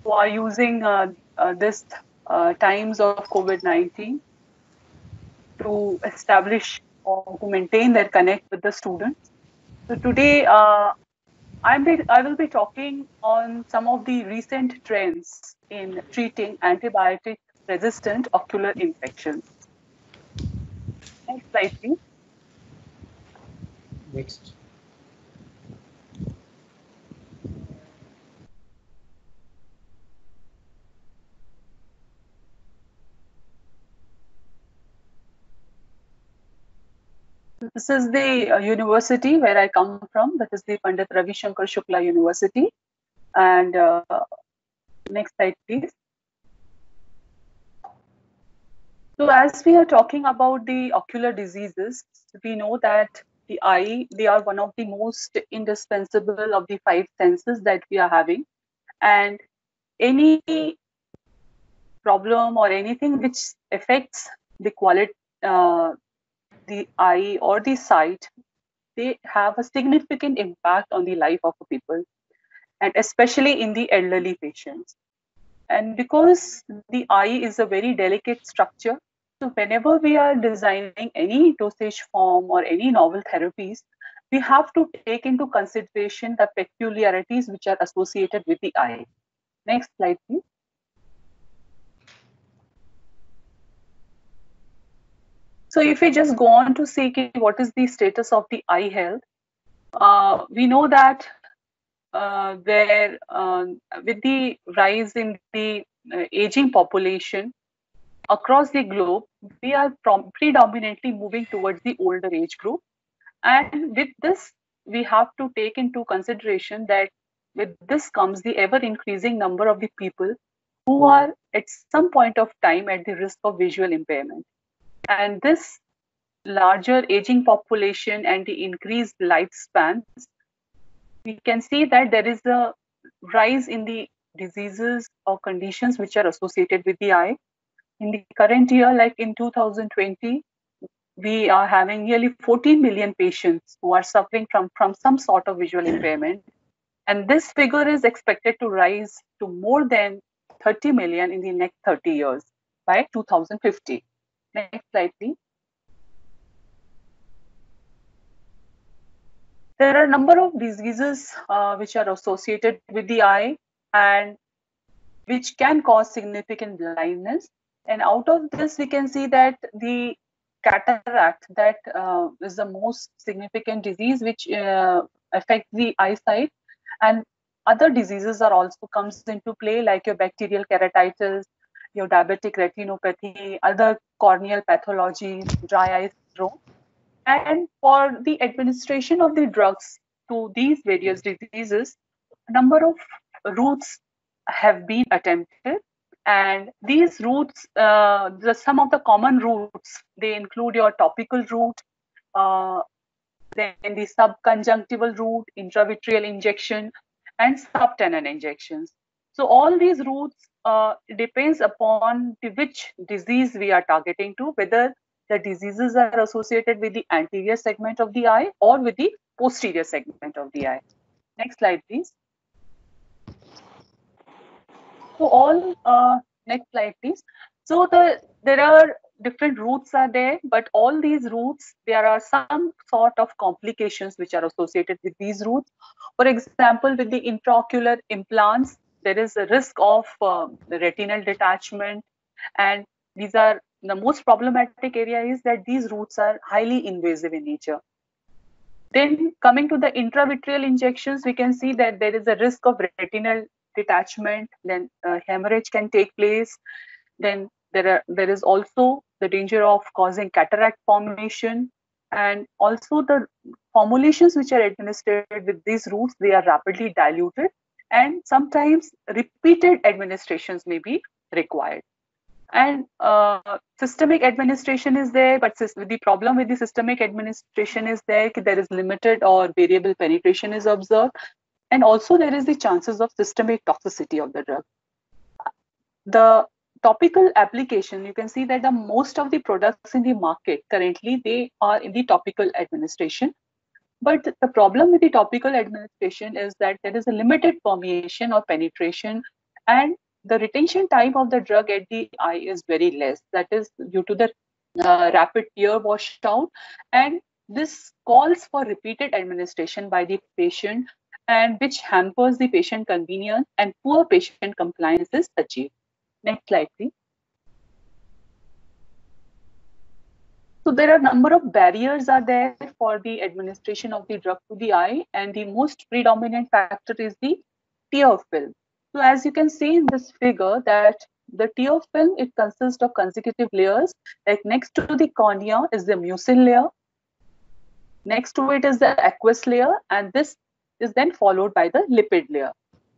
who are using uh, uh, this uh, times of COVID nineteen to establish or to maintain their connect with the students. So today uh, I'm be, I will be talking on some of the recent trends in treating antibiotic-resistant ocular infections. Next slide, please. Next. This is the uh, university where I come from. This is the Pandit Ravishankar Shukla University. And uh, next slide, please. So as we are talking about the ocular diseases, we know that the eye, they are one of the most indispensable of the five senses that we are having. And any problem or anything which affects the quality, uh, the eye or the sight, they have a significant impact on the life of the people, and especially in the elderly patients. And because the eye is a very delicate structure, so whenever we are designing any dosage form or any novel therapies, we have to take into consideration the peculiarities which are associated with the eye. Next slide, please. So if we just go on to see what is the status of the eye health, uh, we know that uh, there, uh, with the rise in the uh, aging population across the globe, we are predominantly moving towards the older age group. And with this, we have to take into consideration that with this comes the ever-increasing number of the people who are at some point of time at the risk of visual impairment. And this larger aging population and the increased lifespans, we can see that there is a rise in the diseases or conditions which are associated with the eye. In the current year, like in two thousand twenty, we are having nearly fourteen million patients who are suffering from, from some sort of visual impairment. And this figure is expected to rise to more than thirty million in the next thirty years by two thousand fifty. Next slide, please. There are a number of diseases uh, which are associated with the eye and which can cause significant blindness. And out of this, we can see that the cataract, that uh, is the most significant disease which uh, affects the eyesight. And other diseases are also comes into play, like your bacterial keratitis, your diabetic retinopathy, other corneal pathologies, dry eye syndrome. And for the administration of the drugs to these various diseases, a number of routes have been attempted. And these routes, uh, the, some of the common routes, they include your topical route, uh, then the subconjunctival route, intravitreal injection, and subtenon injections. So all these routes uh, depends upon the, which disease we are targeting to, whether the diseases are associated with the anterior segment of the eye or with the posterior segment of the eye. Next slide, please. So all, uh, next slide, please. So the, there are different routes are there, but all these routes, there are some sort of complications which are associated with these routes. For example, with the intraocular implants, there is a risk of uh, the retinal detachment, and these are the most problematic area is that these routes are highly invasive in nature. Then coming to the intravitreal injections, we can see that there is a risk of retinal detachment, then uh, hemorrhage can take place. Then there are there is also the danger of causing cataract formation, and also the formulations which are administered with these routes, they are rapidly diluted, and sometimes repeated administrations may be required. And uh, systemic administration is there, but the problem with the systemic administration is there, there is limited or variable penetration is observed. And also there is the chances of systemic toxicity of the drug. The topical application, you can see that the most of the products in the market currently, they are in the topical administration. But the problem with the topical administration is that there is a limited permeation or penetration, and the retention time of the drug at the eye is very less. That is due to the uh, rapid tear washdown, and this calls for repeated administration by the patient, and which hampers the patient convenience, and poor patient compliance is achieved. Next slide, please. So there are a number of barriers are there for the administration of the drug to the eye, and the most predominant factor is the tear film. So as you can see in this figure, that the tear film, it consists of consecutive layers. Like next to the cornea is the mucin layer, next to it is the aqueous layer, and this is then followed by the lipid layer.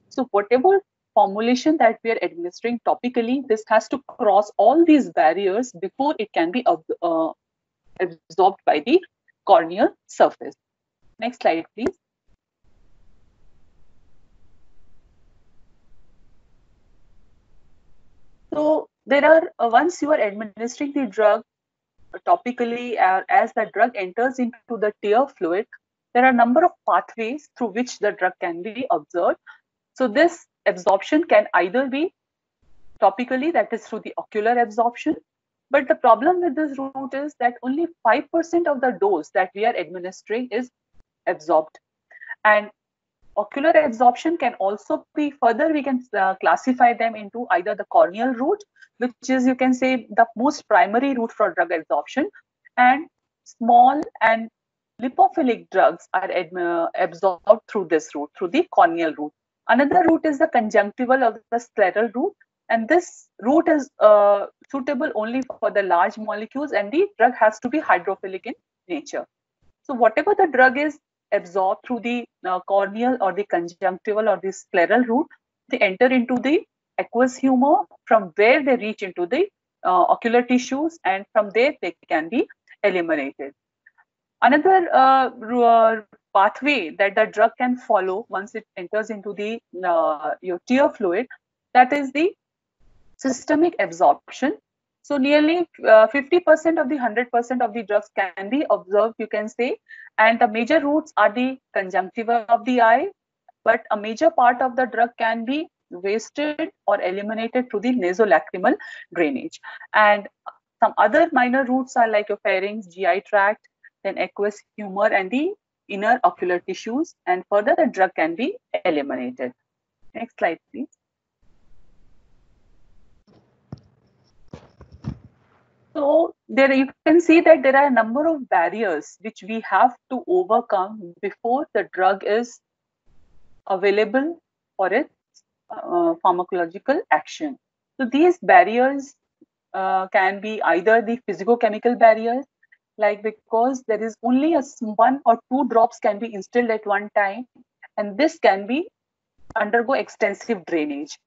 So whatever formulation that we are administering topically, this has to cross all these barriers before it can be ab uh, absorbed by the corneal surface. Next slide, please. So there are, uh, once you are administering the drug topically, uh, as the drug enters into the tear fluid, there are a number of pathways through which the drug can be absorbed. So this absorption can either be topically, that is through the ocular absorption. But the problem with this route is that only five percent of the dose that we are administering is absorbed. And ocular absorption can also be further, we can uh, classify them into either the corneal route, which is, you can say, the most primary route for drug absorption, and small and lipophilic drugs are uh, absorbed through this route, through the corneal route. Another route is the conjunctival or the scleral route, And this route is uh, suitable only for the large molecules, and the drug has to be hydrophilic in nature. So whatever the drug is absorbed through the uh, corneal or the conjunctival or the scleral route, they enter into the aqueous humor, from where they reach into the uh, ocular tissues, and from there they can be eliminated. Another uh, uh, pathway that the drug can follow once it enters into the uh, your tear fluid, that is the systemic absorption. So nearly fifty percent uh, of the one hundred percent of the drugs can be observed, you can say, and the major routes are the conjunctiva of the eye, but a major part of the drug can be wasted or eliminated through the nasolacrimal drainage. And some other minor routes are like your pharynx, G I tract, then aqueous humor and the inner ocular tissues, and further the drug can be eliminated. Next slide, please. So there you can see that there are a number of barriers which we have to overcome before the drug is available for its uh, pharmacological action. So these barriers uh, can be either the physicochemical barriers, like because there is only a one or two drops can be instilled at one time, and this can be undergo extensive drainage.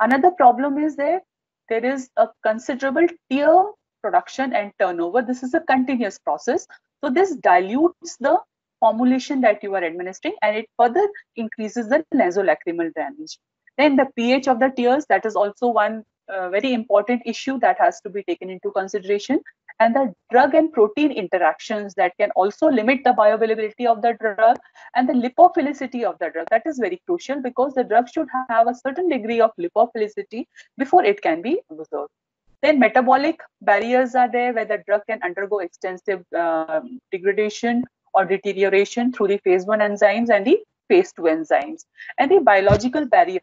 Another problem is that there is a considerable tear production and turnover. This is a continuous process. So this dilutes the formulation that you are administering, and it further increases the nasolacrimal drainage. Then the pH of the tears, that is also one uh, very important issue that has to be taken into consideration, and the drug and protein interactions that can also limit the bioavailability of the drug, and the lipophilicity of the drug, that is very crucial because the drug should have a certain degree of lipophilicity before it can be absorbed. Then metabolic barriers are there, where the drug can undergo extensive uh, degradation or deterioration through the phase one enzymes and the phase two enzymes. And the biological barrier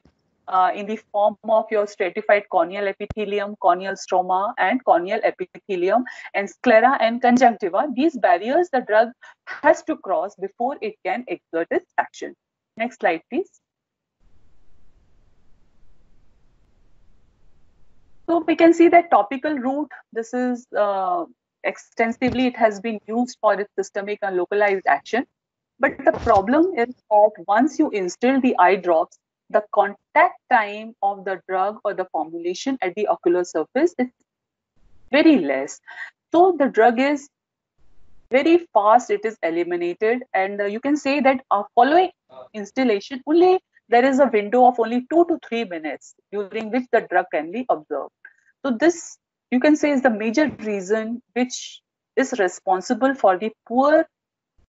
uh, in the form of your stratified corneal epithelium, corneal stroma and corneal epithelium and sclera and conjunctiva. These barriers the drug has to cross before it can exert its action. Next slide, please. So we can see that topical route, this is uh, extensively it has been used for its systemic and localized action. But the problem is that once you instill the eye drops, the contact time of the drug or the formulation at the ocular surface is very less. So the drug is very fast, it is eliminated. And uh, you can say that uh, following instillation, only there is a window of only two to three minutes during which the drug can be observed. So this, you can say, is the major reason which is responsible for the poor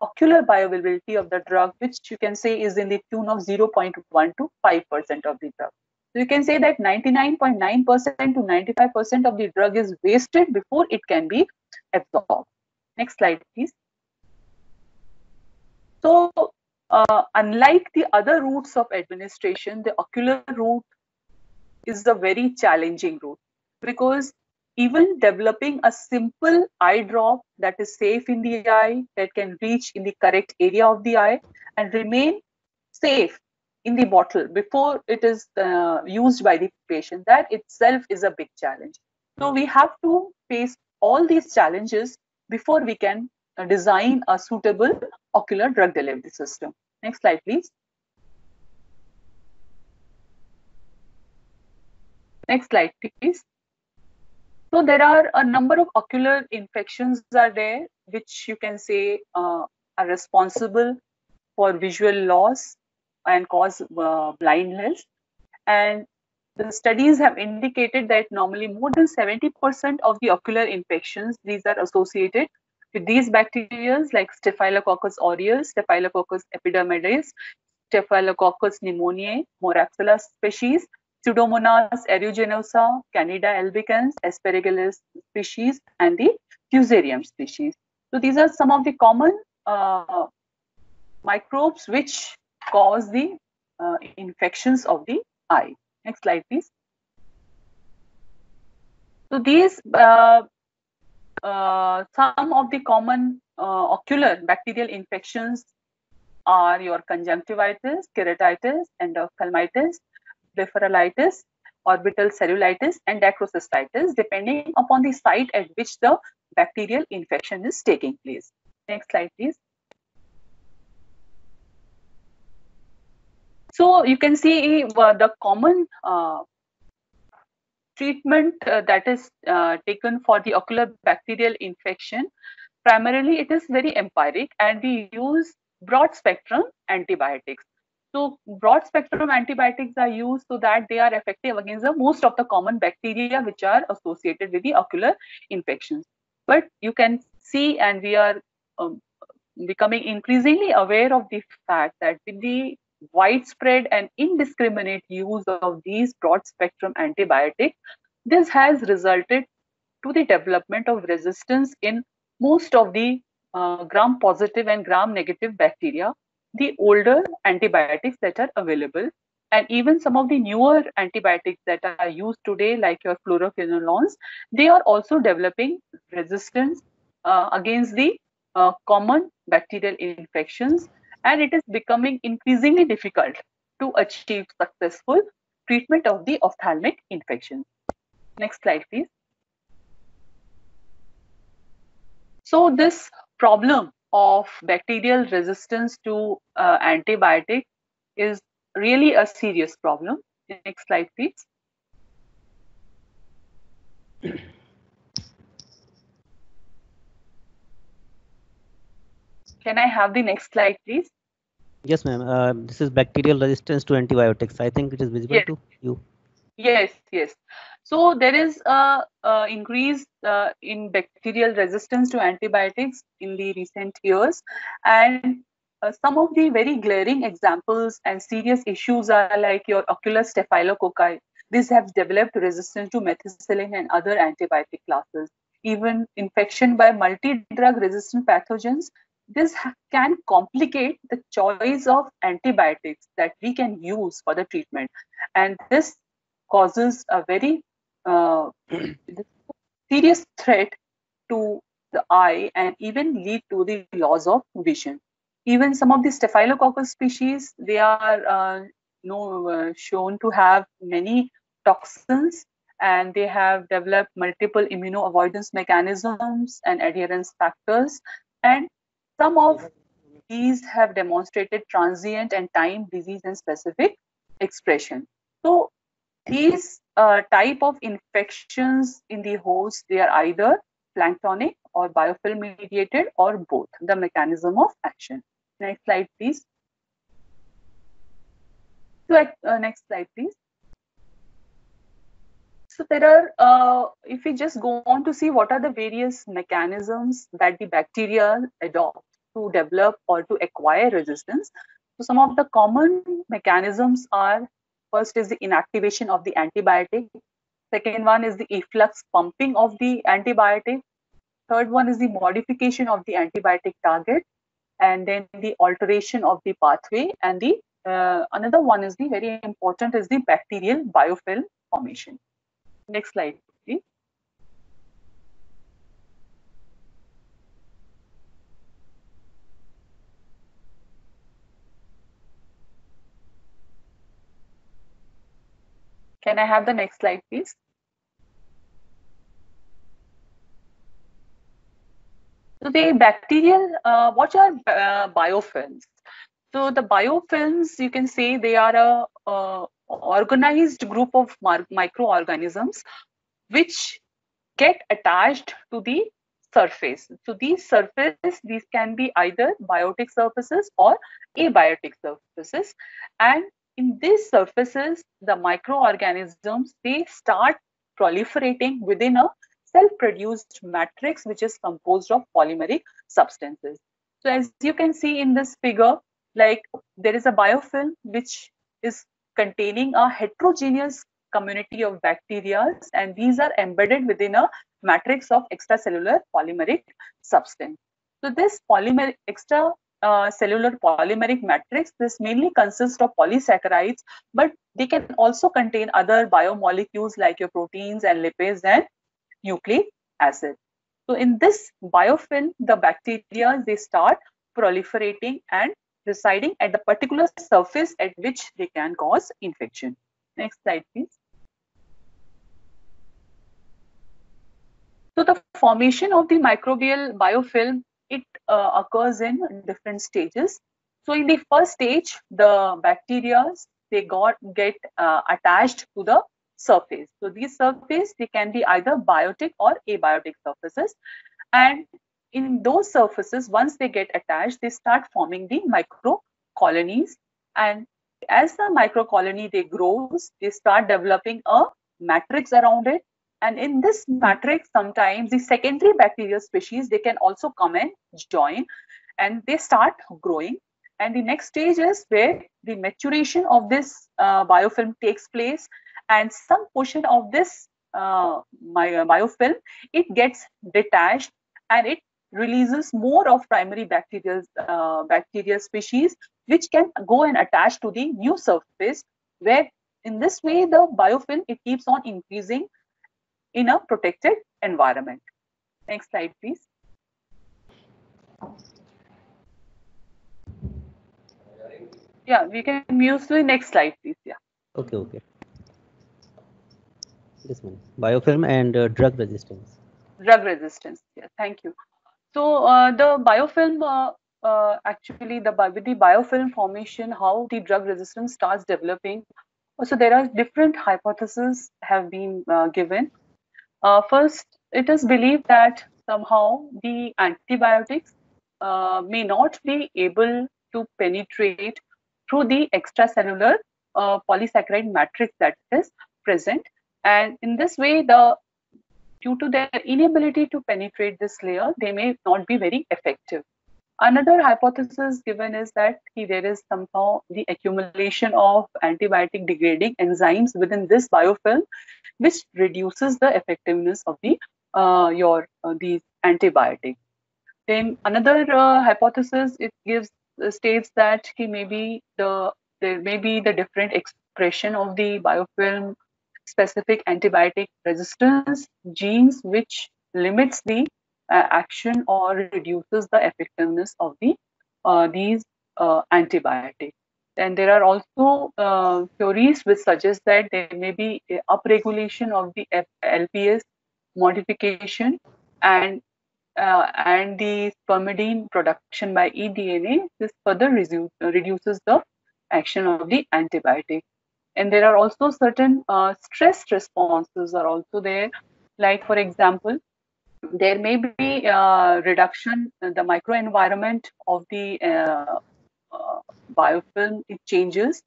ocular bioavailability of the drug, which you can say is in the tune of zero point one to five percent of the drug. So you can say that ninety-nine point nine percent to ninety-five percent of the drug is wasted before it can be absorbed. Next slide, please. So uh, unlike the other routes of administration, the ocular route is a very challenging route, because even developing a simple eye drop that is safe in the eye, that can reach in the correct area of the eye and remain safe in the bottle before it is uh, used by the patient, that itself is a big challenge. So we have to face all these challenges before we can design a suitable ocular drug delivery system. Next slide, please. Next slide, please. So there are a number of ocular infections are there, which you can say uh, are responsible for visual loss and cause uh, blindness. And the studies have indicated that normally more than seventy percent of the ocular infections, these are associated with these bacteria like Staphylococcus aureus, Staphylococcus epidermidis, Staphylococcus pneumoniae, Moraxella species, Pseudomonas aeruginosa, Candida albicans, Aspergillus species, and the Fusarium species. So these are some of the common uh, microbes which cause the uh, infections of the eye. Next slide, please. So these uh, uh, some of the common uh, ocular bacterial infections are your conjunctivitis, keratitis, endophthalmitis, blepharitis, orbital cellulitis and dacrocystitis, depending upon the site at which the bacterial infection is taking place. Next slide, please. So you can see uh, the common uh, treatment uh, that is uh, taken for the ocular bacterial infection. Primarily, it is very empiric, and we use broad spectrum antibiotics. So broad spectrum antibiotics are used so that they are effective against the most of the common bacteria which are associated with the ocular infections. But you can see, and we are um, becoming increasingly aware of the fact that with the widespread and indiscriminate use of these broad spectrum antibiotics, this has resulted to the development of resistance in most of the uh, gram positive and gram negative bacteria, the older antibiotics that are available, and even some of the newer antibiotics that are used today, like your fluoroquinolones, they are also developing resistance uh, against the uh, common bacterial infections, and it is becoming increasingly difficult to achieve successful treatment of the ophthalmic infection. Next slide, please. So this problem of bacterial resistance to uh, antibiotics is really a serious problem. Next slide, please. Can I have the next slide, please? Yes, ma'am. Uh, this is bacterial resistance to antibiotics. I think it is visible yes. to you. Yes, yes. So there is a, a increase uh, in bacterial resistance to antibiotics in the recent years, and uh, some of the very glaring examples and serious issues are like your ocular staphylococci. These have developed resistance to methicillin and other antibiotic classes. Even infection by multi-drug resistant pathogens. This can complicate the choice of antibiotics that we can use for the treatment, and this causes a very uh, serious threat to the eye and even lead to the loss of vision. Even some of the Staphylococcus species, they are uh, you know, uh, shown to have many toxins, and they have developed multiple immunoavoidance mechanisms and adherence factors, and some of these have demonstrated transient and time disease and specific expression. So these uh, type of infections in the host, they are either planktonic or biofilm mediated or both, the mechanism of action. Next slide, please. So, uh, next slide, please. So there are, uh, if we just go on to see what are the various mechanisms that the bacteria adopt to develop or to acquire resistance. So some of the common mechanisms are, first is the inactivation of the antibiotic. Second one is the efflux pumping of the antibiotic. Third one is the modification of the antibiotic target, and then the alteration of the pathway. And the uh, another one is the very important is the bacterial biofilm formation. Next slide, please. Can I have the next slide, please? So the bacterial, uh, what are uh, biofilms? So the biofilms, you can say they are a uh, organized group of microorganisms which get attached to the surface. So these surfaces, these can be either biotic surfaces or abiotic surfaces, and in these surfaces the microorganisms, they start proliferating within a self-produced matrix which is composed of polymeric substances. So as you can see in this figure, like there is a biofilm which is containing a heterogeneous community of bacteria, and these are embedded within a matrix of extracellular polymeric substance. So this polymer, extracellular uh, polymeric matrix, this mainly consists of polysaccharides, but they can also contain other biomolecules like your proteins and lipids and nucleic acid. So in this biofilm, the bacteria, they start proliferating and residing at the particular surface at which they can cause infection. Next slide, please. So the formation of the microbial biofilm, it uh, occurs in different stages. So in the first stage, the bacteria, they got get uh, attached to the surface. So these surfaces, they can be either biotic or abiotic surfaces, and in those surfaces, once they get attached, they start forming the micro colonies, and as the micro colony they grows, they start developing a matrix around it, and in this matrix, sometimes the secondary bacterial species, they can also come and join, and they start growing. And the next stage is where the maturation of this uh, biofilm takes place, and some portion of this uh, biofilm, it gets detached and it releases more of primary bacterial uh, bacterial species, which can go and attach to the new surface, where in this way the biofilm, it keeps on increasing in a protected environment. Next slide, please. Yeah, we can move to the next slide, please. Yeah. Okay, okay. This one, biofilm and uh, drug resistance. Drug resistance. Yeah, thank you. So uh, the biofilm, uh, uh, actually, the with the biofilm formation, how the drug resistance starts developing. So there are different hypotheses have been uh, given. Uh, first, it is believed that somehow the antibiotics uh, may not be able to penetrate through the extracellular uh, polysaccharide matrix that is present, and in this way, the due to their inability to penetrate this layer, they may not be very effective. Another hypothesis given is that there is somehow the accumulation of antibiotic degrading enzymes within this biofilm, which reduces the effectiveness of the uh, your uh, these antibiotics. Then another uh, hypothesis, it gives states that ki maybe the there may be the different expression of the biofilm specific antibiotic resistance genes, which limits the uh, action or reduces the effectiveness of the uh, these uh, antibiotics. And there are also uh, theories which suggest that there may be upregulation of the L P S modification and Uh, and the spermidine production by eDNA. This further reduces the action of the antibiotic. And there are also certain uh, stress responses are also there. Like, for example, there may be uh, reduction in the microenvironment of the uh, uh, biofilm, it changes.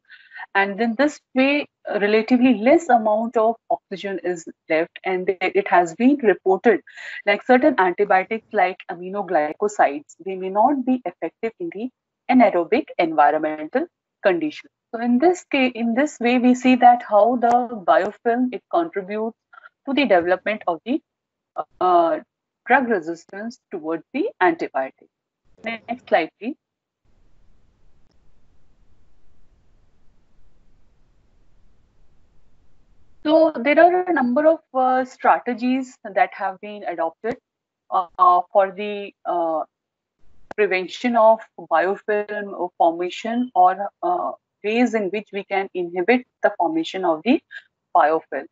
And then this way, relatively less amount of oxygen is left, and they, it has been reported like certain antibiotics like aminoglycosides, they may not be effective in the anaerobic environmental conditions. So in this case, in this way, we see that how the biofilm, it contributes to the development of the uh, drug resistance towards the antibiotic. Next slide, please. So there are a number of uh, strategies that have been adopted uh, for the uh, prevention of biofilm formation, or uh, ways in which we can inhibit the formation of the biofilm.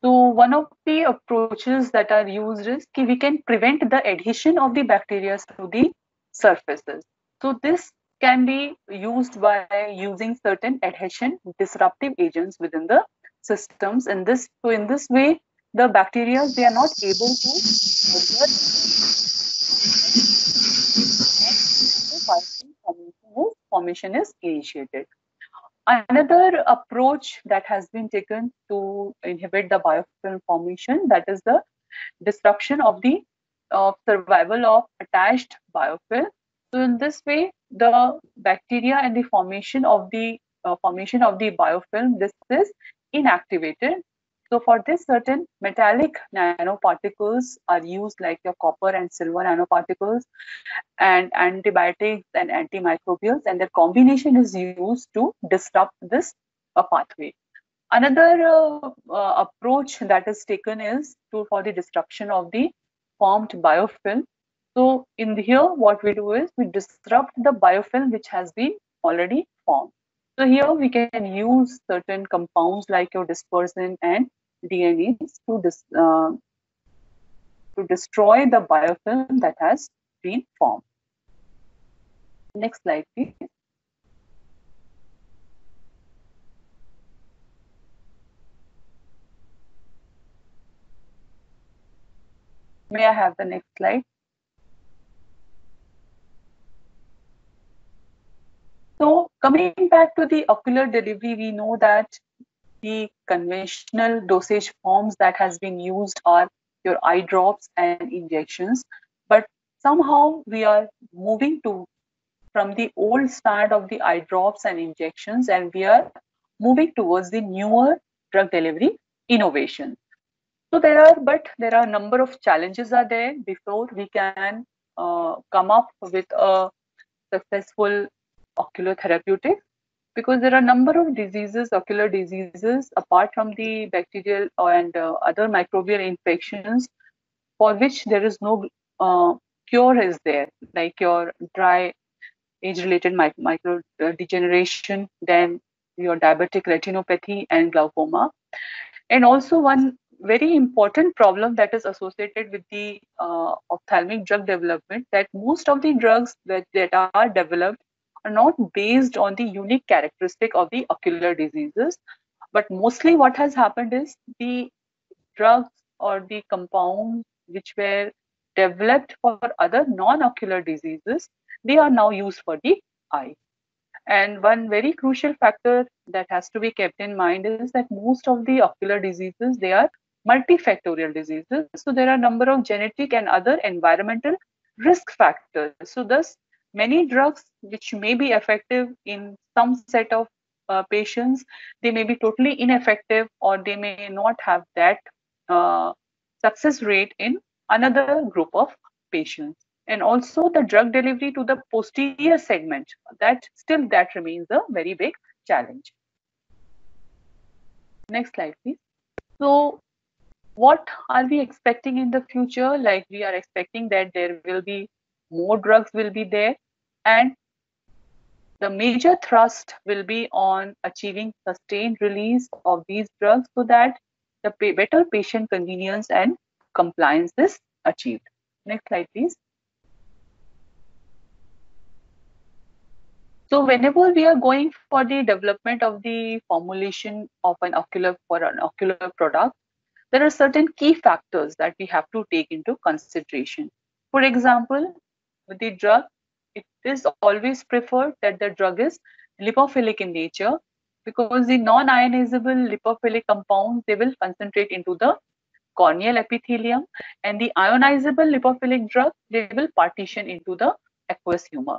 So one of the approaches that are used is ki we can prevent the adhesion of the bacteria to the surfaces. So this can be used by using certain adhesion disruptive agents within the systems, and this so in this way the bacteria, they are not able to adhere to formation is initiated. Another approach that has been taken to inhibit the biofilm formation, that is the disruption of the of survival of attached biofilm. So in this way, the bacteria and the formation of the uh, formation of the biofilm, this is inactivated. So for this, certain metallic nanoparticles are used, like your copper and silver nanoparticles, and antibiotics and antimicrobials, and their combination is used to disrupt this uh, pathway. Another uh, uh, approach that is taken is to for the disruption of the formed biofilm. So in here, what we do is we disrupt the biofilm which has been already formed. So here we can use certain compounds like your dispersin and D N A to dis, uh, to destroy the biofilm that has been formed. Next slide, please. May I have the next slide? So coming back to the ocular delivery, we know that the conventional dosage forms that has been used are your eye drops and injections, but somehow we are moving to from the old style of the eye drops and injections, and we are moving towards the newer drug delivery innovation. So there are, but there are a number of challenges are there before we can uh, come up with a successful ocular therapeutic, because there are a number of diseases, ocular diseases, apart from the bacterial and uh, other microbial infections, for which there is no uh, cure is there, like your dry age-related mic micro uh, degeneration, then your diabetic retinopathy and glaucoma. And also one very important problem that is associated with the uh, ophthalmic drug development, that most of the drugs that, that are developed are not based on the unique characteristic of the ocular diseases, but mostly what has happened is the drugs or the compounds which were developed for other non-ocular diseases, they are now used for the eye. And one very crucial factor that has to be kept in mind is that most of the ocular diseases, they are multifactorial diseases. So there are a number of genetic and other environmental risk factors. So thus, many drugs which may be effective in some set of uh, patients, they may be totally ineffective, or they may not have that uh, success rate in another group of patients. And also the drug delivery to the posterior segment, that still that remains a very big challenge. Next slide, please. So what are we expecting in the future? Like, we are expecting that there will be more drugs will be there, and the major thrust will be on achieving sustained release of these drugs so that the better patient convenience and compliance is achieved. Next slide, please. So whenever we are going for the development of the formulation of an ocular for an ocular product, there are certain key factors that we have to take into consideration. For example, with the drug, it is always preferred that the drug is lipophilic in nature, because the non-ionizable lipophilic compounds, they will concentrate into the corneal epithelium, and the ionizable lipophilic drug, they will partition into the aqueous humor.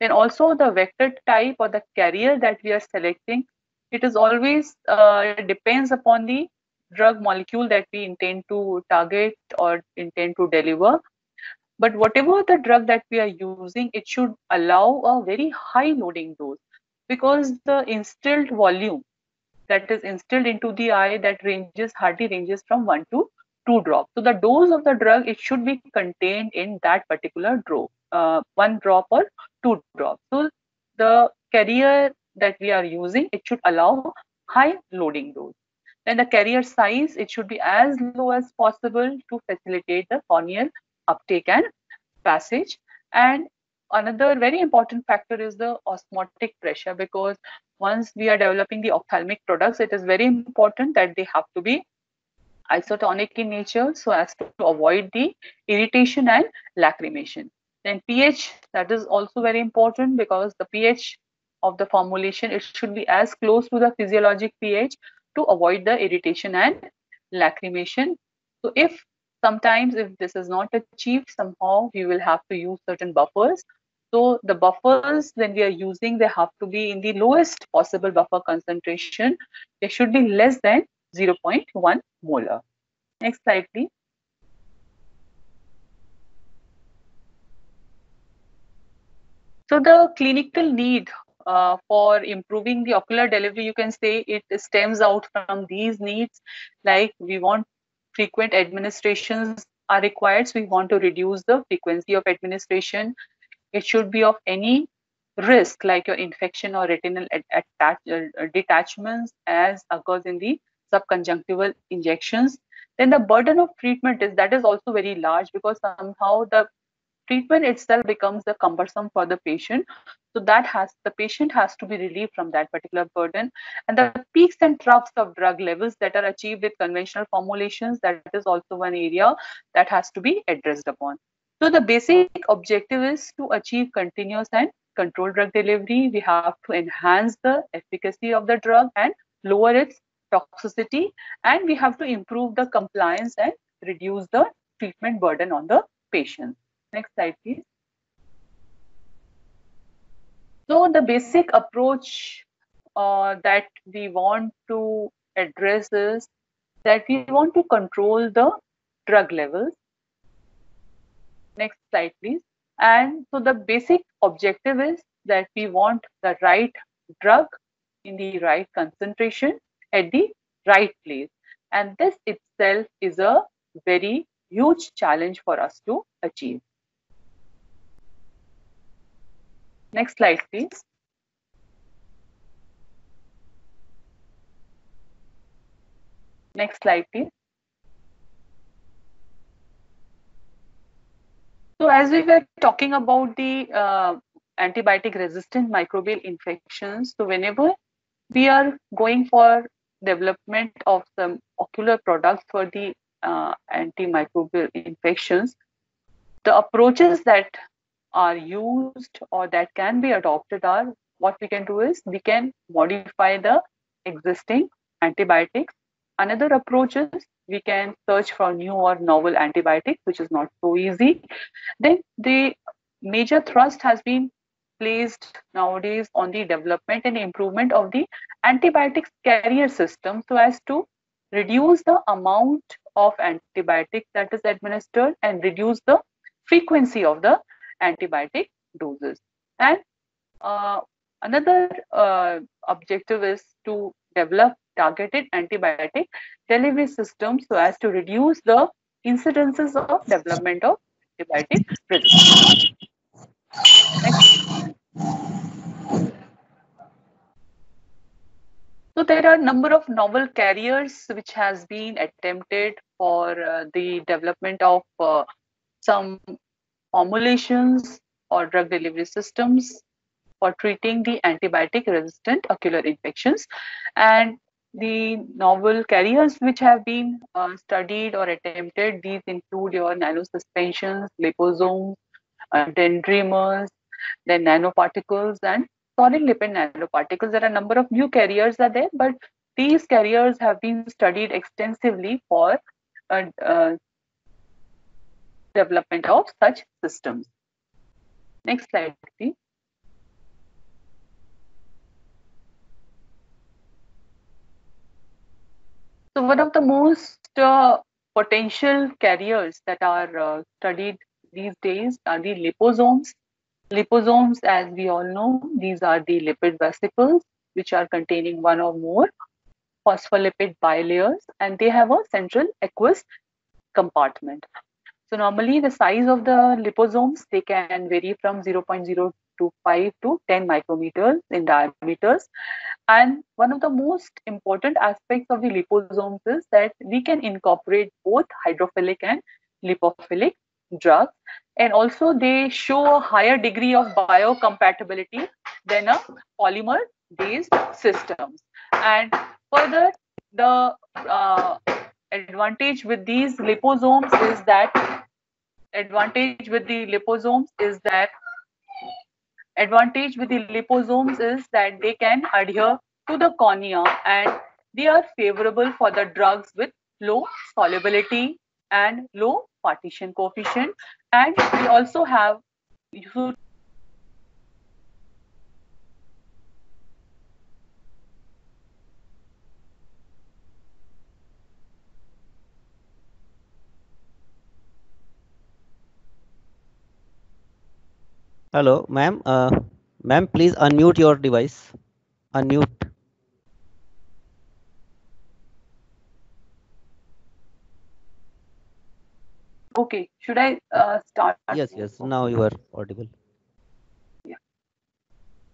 Then also the vector type or the carrier that we are selecting, it is always uh, depends upon the drug molecule that we intend to target or intend to deliver. But whatever the drug that we are using, it should allow a very high loading dose, because the instilled volume that is instilled into the eye, that ranges hardly ranges from one to two drops. So the dose of the drug, it should be contained in that particular drop, uh, one drop or two drops. So the carrier that we are using, it should allow high loading dose. Then the carrier size, it should be as low as possible to facilitate the corneal uptake and passage. And another very important factor is the osmotic pressure, because once we are developing the ophthalmic products, it is very important that they have to be isotonic in nature, so as to avoid the irritation and lacrimation. Then pH, that is also very important, because the pH of the formulation, it should be as close to the physiologic pH to avoid the irritation and lacrimation. So if sometimes if this is not achieved, somehow we will have to use certain buffers. So the buffers when we are using, they have to be in the lowest possible buffer concentration. They should be less than zero point one molar. Next slide, please. So the clinical need uh, for improving the ocular delivery, you can say it stems out from these needs. Like, we want frequent administrations are required, so we want to reduce the frequency of administration. It should be of any risk, like your infection or retinal attach, uh, detachments, as occurs in the subconjunctival injections. then the burden of treatment is that is also very large, because somehow the treatment itself becomes a cumbersome for the patient. So that has the patient has to be relieved from that particular burden. And the peaks and troughs of drug levels that are achieved with conventional formulations, that is also one area that has to be addressed upon. So the basic objective is to achieve continuous and controlled drug delivery. We have to enhance the efficacy of the drug and lower its toxicity. And we have to improve the compliance and reduce the treatment burden on the patient. Next slide, please. So the basic approach uh, that we want to address is that we want to control the drug levels. Next slide, please. And so the basic objective is that we want the right drug in the right concentration at the right place. And this itself is a very huge challenge for us to achieve. Next slide, please. Next slide, please. So as we were talking about the uh, antibiotic resistant microbial infections, so whenever we are going for development of some ocular products for the uh, antimicrobial infections, the approaches that are used or that can be adopted are, what we can do is we can modify the existing antibiotics. Another approach is we can search for new or novel antibiotics, which is not so easy. Then the major thrust has been placed nowadays on the development and improvement of the antibiotics carrier system, so as to reduce the amount of antibiotics that is administered and reduce the frequency of the antibiotic doses. And uh, another uh, objective is to develop targeted antibiotic delivery systems so as to reduce the incidences of development of antibiotic resistance. Next. So there are a number of novel carriers which has been attempted for uh, the development of uh, some formulations or drug delivery systems for treating the antibiotic resistant ocular infections. And the novel carriers which have been uh, studied or attempted, these include your nanosuspensions, liposomes, uh, dendrimers, then nanoparticles and solid lipid nanoparticles. There are a number of new carriers are there, but these carriers have been studied extensively for uh, uh, development of such systems. Next slide, please. So one of the most uh, potential carriers that are uh, studied these days are the liposomes. Liposomes, as we all know, these are the lipid vesicles which are containing one or more phospholipid bilayers, and they have a central aqueous compartment. So normally the size of the liposomes, they can vary from zero point zero two five to ten micrometers in diameters. And one of the most important aspects of the liposomes is that we can incorporate both hydrophilic and lipophilic drugs. And also they show a higher degree of biocompatibility than a polymer-based systems. And further, the uh, advantage with these liposomes is that advantage with the liposomes is that advantage with the liposomes is that they can adhere to the cornea, and they are favorable for the drugs with low solubility and low partition coefficient. And we also have Hello, ma'am. Uh, ma'am, please unmute your device. Unmute. Okay. Should I uh, start? Yes, yes. Now you are audible. Yeah.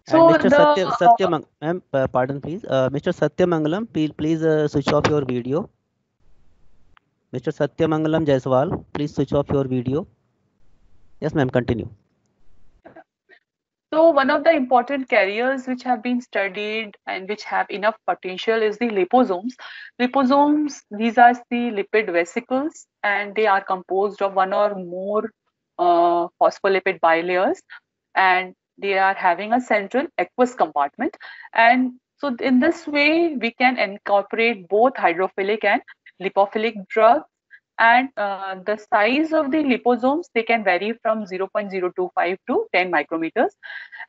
So and Mister Satya, Satyamangalam, uh, ma'am, uh, pardon, please. Uh, Mister Satyamangalam, please, please uh, switch off your video. Mister Satyamangalam Jaiswal, please switch off your video. Yes, ma'am, continue. So one of the important carriers which have been studied and which have enough potential is the liposomes. Liposomes, these are the lipid vesicles, and they are composed of one or more uh, phospholipid bilayers, and they are having a central aqueous compartment. And so in this way, we can incorporate both hydrophilic and lipophilic drugs. And uh, the size of the liposomes, they can vary from zero point zero two five to ten micrometers.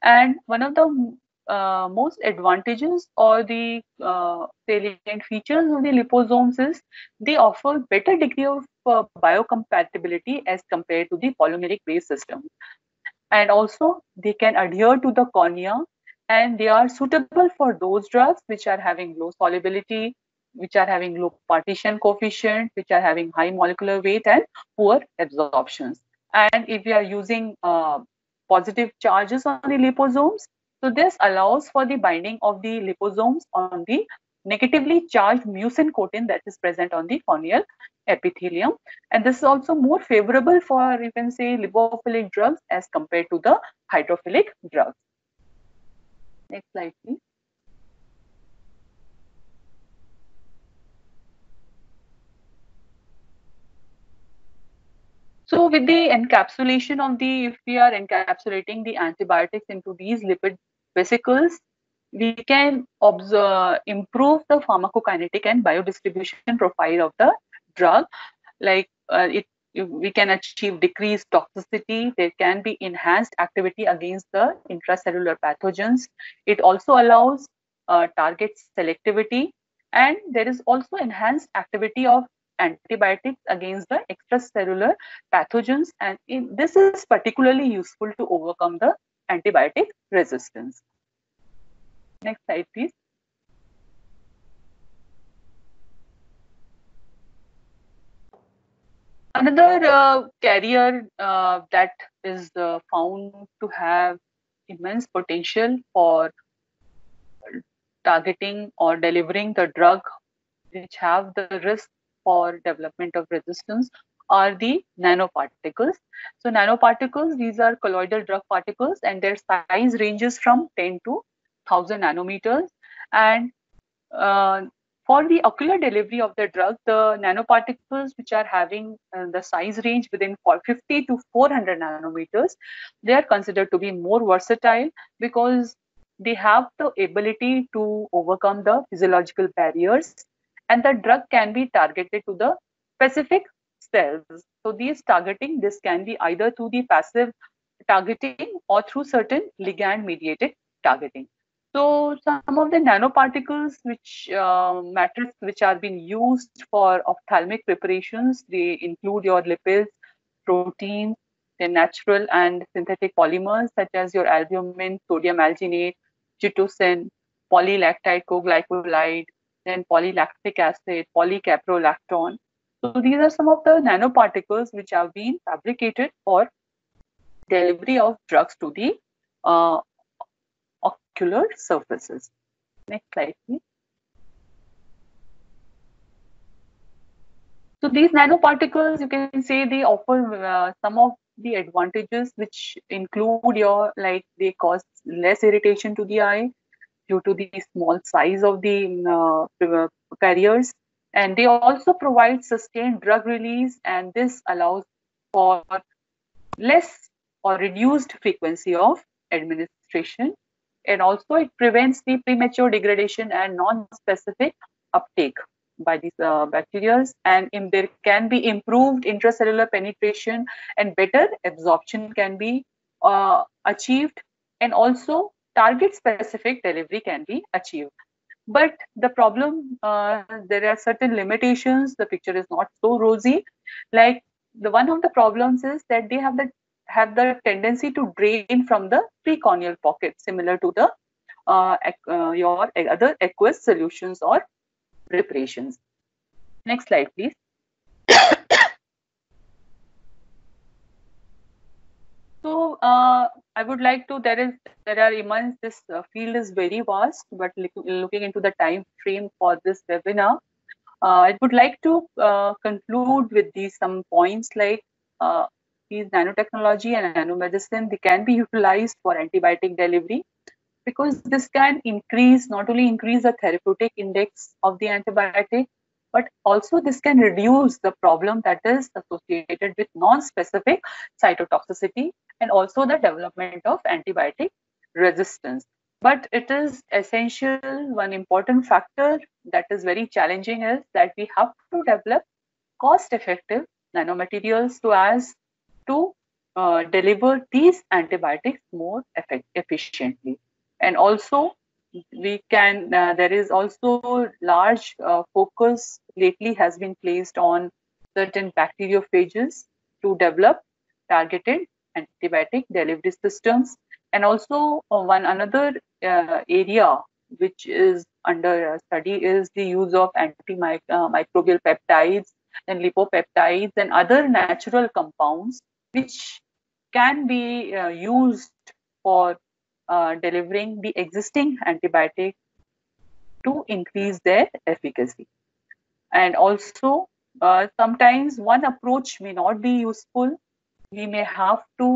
And one of the uh, most advantages or the uh, salient features of the liposomes is they offer better degree of uh, biocompatibility as compared to the polymeric based system. And also they can adhere to the cornea, and they are suitable for those drugs which are having low solubility, which are having low partition coefficient, which are having high molecular weight and poor absorptions. And if we are using uh, positive charges on the liposomes, so this allows for the binding of the liposomes on the negatively charged mucin coating that is present on the corneal epithelium. And this is also more favorable for, you can say, lipophilic drugs as compared to the hydrophilic drugs. Next slide, please. So with the encapsulation of the, if we are encapsulating the antibiotics into these lipid vesicles, we can observe, improve the pharmacokinetic and biodistribution profile of the drug. Like uh, it, we can achieve decreased toxicity. There can be enhanced activity against the intracellular pathogens. It also allows uh, target selectivity, and there is also enhanced activity of antibiotics against the extracellular pathogens, and in, this is particularly useful to overcome the antibiotic resistance. Next slide, please. Another uh, carrier uh, that is uh, found to have immense potential for targeting or delivering the drug which have the risk for development of resistance are the nanoparticles. So nanoparticles, these are colloidal drug particles, and their size ranges from ten to one thousand nanometers. And uh, for the ocular delivery of the drug, the nanoparticles which are having uh, the size range within fifty to four hundred nanometers, they are considered to be more versatile because they have the ability to overcome the physiological barriers, and the drug can be targeted to the specific cells. So these targeting, this can be either through the passive targeting or through certain ligand-mediated targeting. So some of the nanoparticles which uh, matters which are being used for ophthalmic preparations, they include your lipids, proteins, their natural and synthetic polymers such as your albumin, sodium alginate, chitosan, polylactide, coglycolide, then polylactic acid, polycaprolactone. So these are some of the nanoparticles which have been fabricated for delivery of drugs to the uh, ocular surfaces. Next slide, please. So these nanoparticles, you can say they offer uh, some of the advantages which include your, like they cause less irritation to the eye due to the small size of the uh, carriers, and they also provide sustained drug release, and this allows for less or reduced frequency of administration, and also it prevents the premature degradation and non-specific uptake by these uh, bacteria, and in there can be improved intracellular penetration and better absorption can be uh, achieved, and also target specific delivery can be achieved. But the problem, uh, there are certain limitations. The picture is not so rosy. Like the one of the problems is that they have the have the tendency to drain from the precorneal pocket, similar to the uh, uh, your other aqueous solutions or preparations. Next slide, please. So uh, I would like to, there is, there are immense, this uh, field is very vast, but looking into the time frame for this webinar, Uh, I would like to uh, conclude with these some points like uh, these nanotechnology and nanomedicine, they can be utilized for antibiotic delivery because this can increase, not only increase the therapeutic index of the antibiotic, but also this can reduce the problem that is associated with non-specific cytotoxicity and also the development of antibiotic resistance. But it is essential, one important factor that is very challenging is that we have to develop cost-effective nanomaterials so as to uh, deliver these antibiotics more effect efficiently. And also we can, uh, there is also large uh, focus lately has been placed on certain bacteriophages to develop targeted antibiotic delivery systems. And also uh, one another uh, area which is under study is the use of antimicrobial peptides and lipopeptides and other natural compounds which can be uh, used for uh, delivering the existing antibiotic to increase their efficacy. And also uh, sometimes one approach may not be useful. We may have to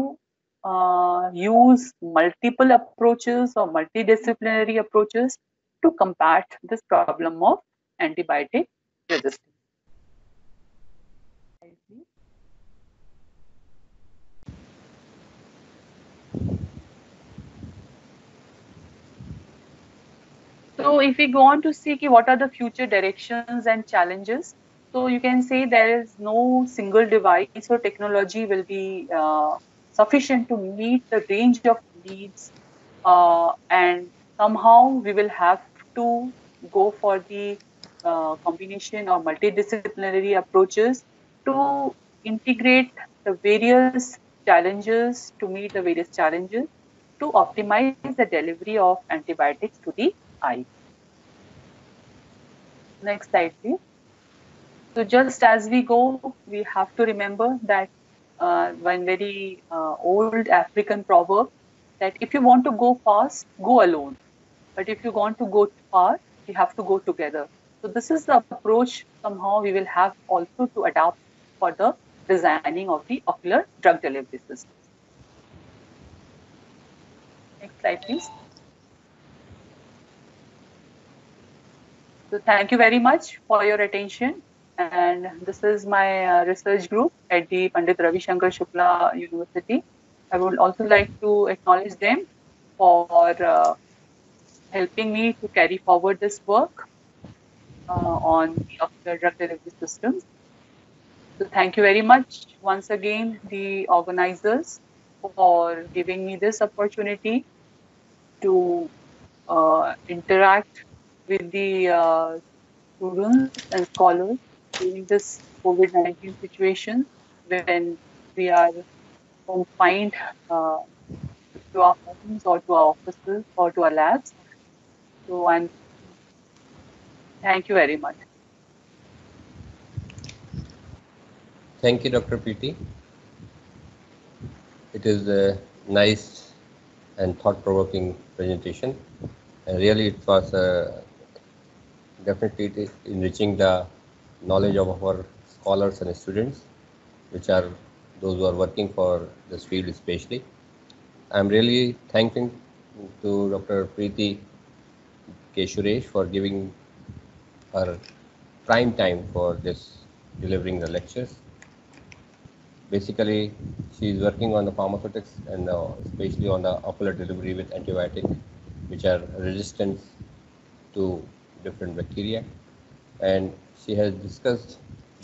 Uh, use multiple approaches or multidisciplinary approaches to combat this problem of antibiotic resistance. So if we go on to see ki what are the future directions and challenges, so you can say there is no single device or technology will be uh, sufficient to meet the range of needs, uh, and somehow we will have to go for the uh, combination or multidisciplinary approaches to integrate the various challenges, to meet the various challenges, to optimize the delivery of antibiotics to the eye. Next slide, please. So just as we go, we have to remember that Uh, one very uh, old African proverb that if you want to go fast, go alone. But if you want to go far, you have to go together. So this is the approach somehow we will have also to adapt for the designing of the ocular drug delivery system. Next slide, please. So thank you very much for your attention. And this is my uh, research group at the Pandit Ravishankar Shukla University. I would also like to acknowledge them for uh, helping me to carry forward this work uh, on the ocular drug delivery systems. So thank you very much once again, the organizers, for giving me this opportunity to uh, interact with the uh, students and scholars during this COVID nineteen situation, when we are confined uh, to our homes or to our offices or to our labs. So, and thank you very much. Thank you, Doctor Preeti. It is a nice and thought-provoking presentation, and really it was uh, definitely it is enriching the knowledge of our scholars and students, which are those who are working for this field especially. I'm really thankful to Doctor Preeti K. Suresh for giving her prime time for this delivering the lectures. Basically, she is working on the pharmaceutics and uh, especially on the ocular delivery with antibiotics, which are resistant to different bacteria, and she has discussed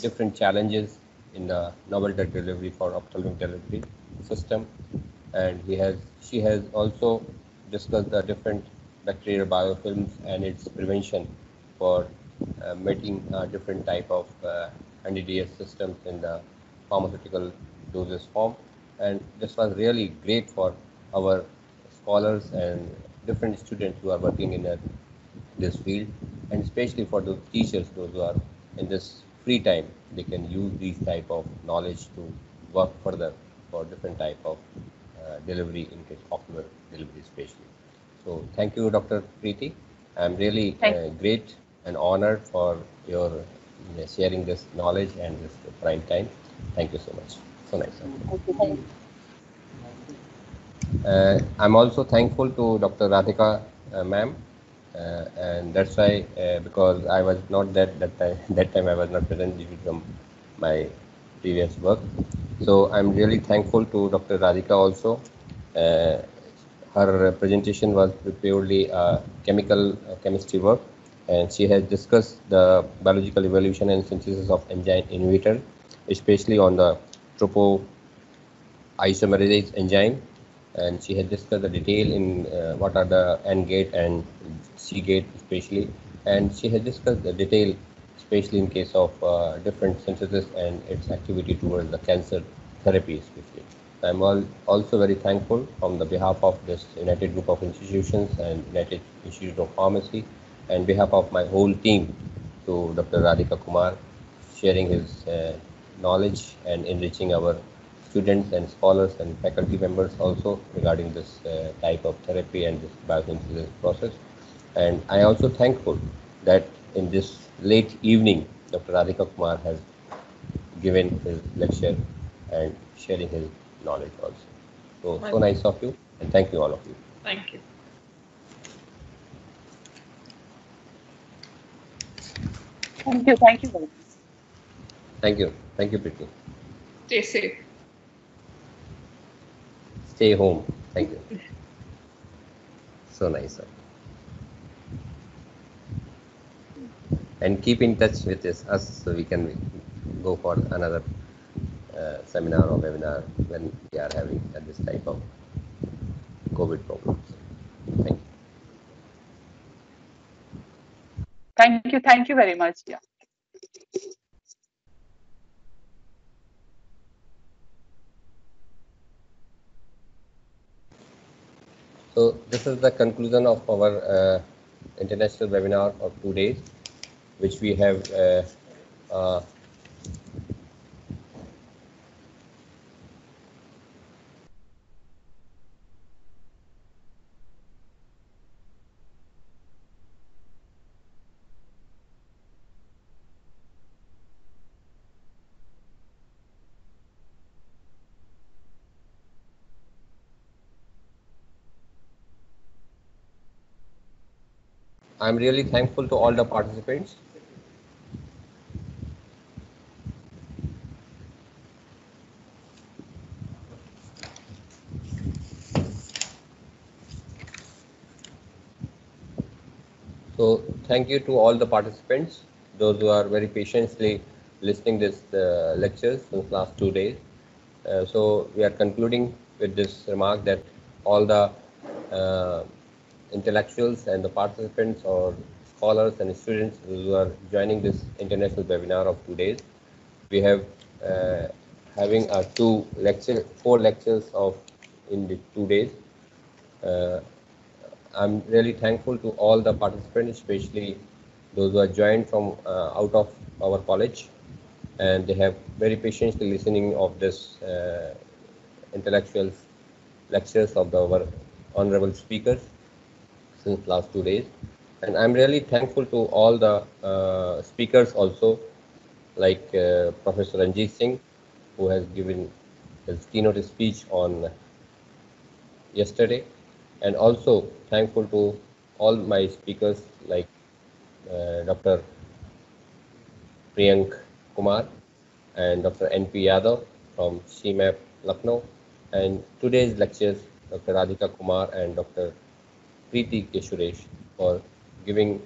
different challenges in the novel drug delivery for ophthalmic delivery system, and he has she has also discussed the different bacterial biofilms and its prevention for uh, making uh, different type of uh, N D D S systems in the pharmaceutical dosage form. And this was really great for our scholars and different students who are working in a this field, and especially for the teachers, those who are in this free time, they can use these type of knowledge to work further for different type of uh, delivery in case ocular delivery especially. So thank you, Doctor Preeti. I'm really uh, great and honored for your you know, sharing this knowledge and this prime time. Thank you so much. So nice. Thank you. Uh, I'm also thankful to Doctor Radhika uh, ma'am, uh, and that's why uh, because I was not that that time that time I was not present due to my previous work. So I'm really thankful to Doctor Radhika also. Uh, her presentation was purely uh, chemical uh, chemistry work, and she has discussed the biological evolution and synthesis of enzyme inhibitor, especially on the topoisomerase enzyme. And she has discussed the detail in uh, what are the N gate and C gate especially, and she has discussed the detail especially in case of uh, different synthesis and its activity towards the cancer therapy especially. I am all also very thankful on the behalf of this United Group of Institutions and United Institute of Pharmacy, and behalf of my whole team, to Doctor Radhika Kumar, sharing his uh, knowledge and enriching our students and scholars and faculty members also regarding this uh, type of therapy and this biosynthesis process. And I am also thankful that in this late evening, Doctor Radhika Kumar has given his lecture and sharing his knowledge also. So, so nice of you, and thank you all of you. Thank you. Thank you. Thank you. Thank you. Thank you, Preeti. Stay safe. Stay home. Thank you. So nice. And keep in touch with us so we can go for another uh, seminar or webinar when we are having uh, this type of COVID problems. Thank you. Thank you. Thank you very much. Yeah. So this is the conclusion of our uh, international webinar of two days, which we have uh, uh, I'm really thankful to all the participants. So thank you to all the participants, those who are very patiently listening this uh, lectures since last two days. Uh, so we are concluding with this remark that all the uh, intellectuals and the participants or scholars and students who are joining this international webinar of two days. We have uh, having our two lecture, four lectures of in the two days. Uh, I'm really thankful to all the participants, especially those who are joined from uh, out of our college, and they have very patiently listening of this uh, intellectual lectures of the, our honorable speakers since last two days. And I'm really thankful to all the uh, speakers also, like uh, Professor Ranjit Singh, who has given his keynote speech on yesterday, and also thankful to all my speakers like uh, Doctor Priyank Kumar and Doctor N P Yadav from C MAP Lucknow, and today's lectures Doctor Radhika Kumar and Doctor Preeti K. Suresh for giving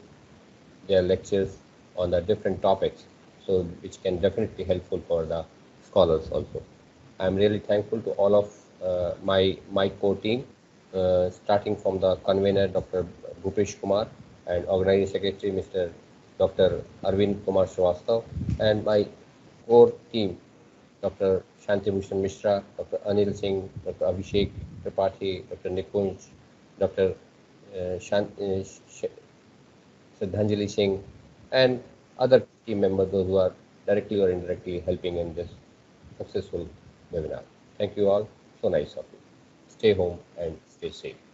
their lectures on the different topics, so which can definitely helpful for the scholars also. I am really thankful to all of uh, my my core team, uh, starting from the convener Doctor Bhupesh Kumar and organizing secretary Mister Doctor Arvind Kumar Srivastav, and my core team Doctor Shantivushan Mishra, Doctor Anil Singh, Doctor Abhishek Tripathi, Doctor Nikunj, Doctor Uh, Shant, uh, Sh Siddhanjali Singh, and other team members, those who are directly or indirectly helping in this successful webinar. Thank you all. So nice of you. Stay home and stay safe.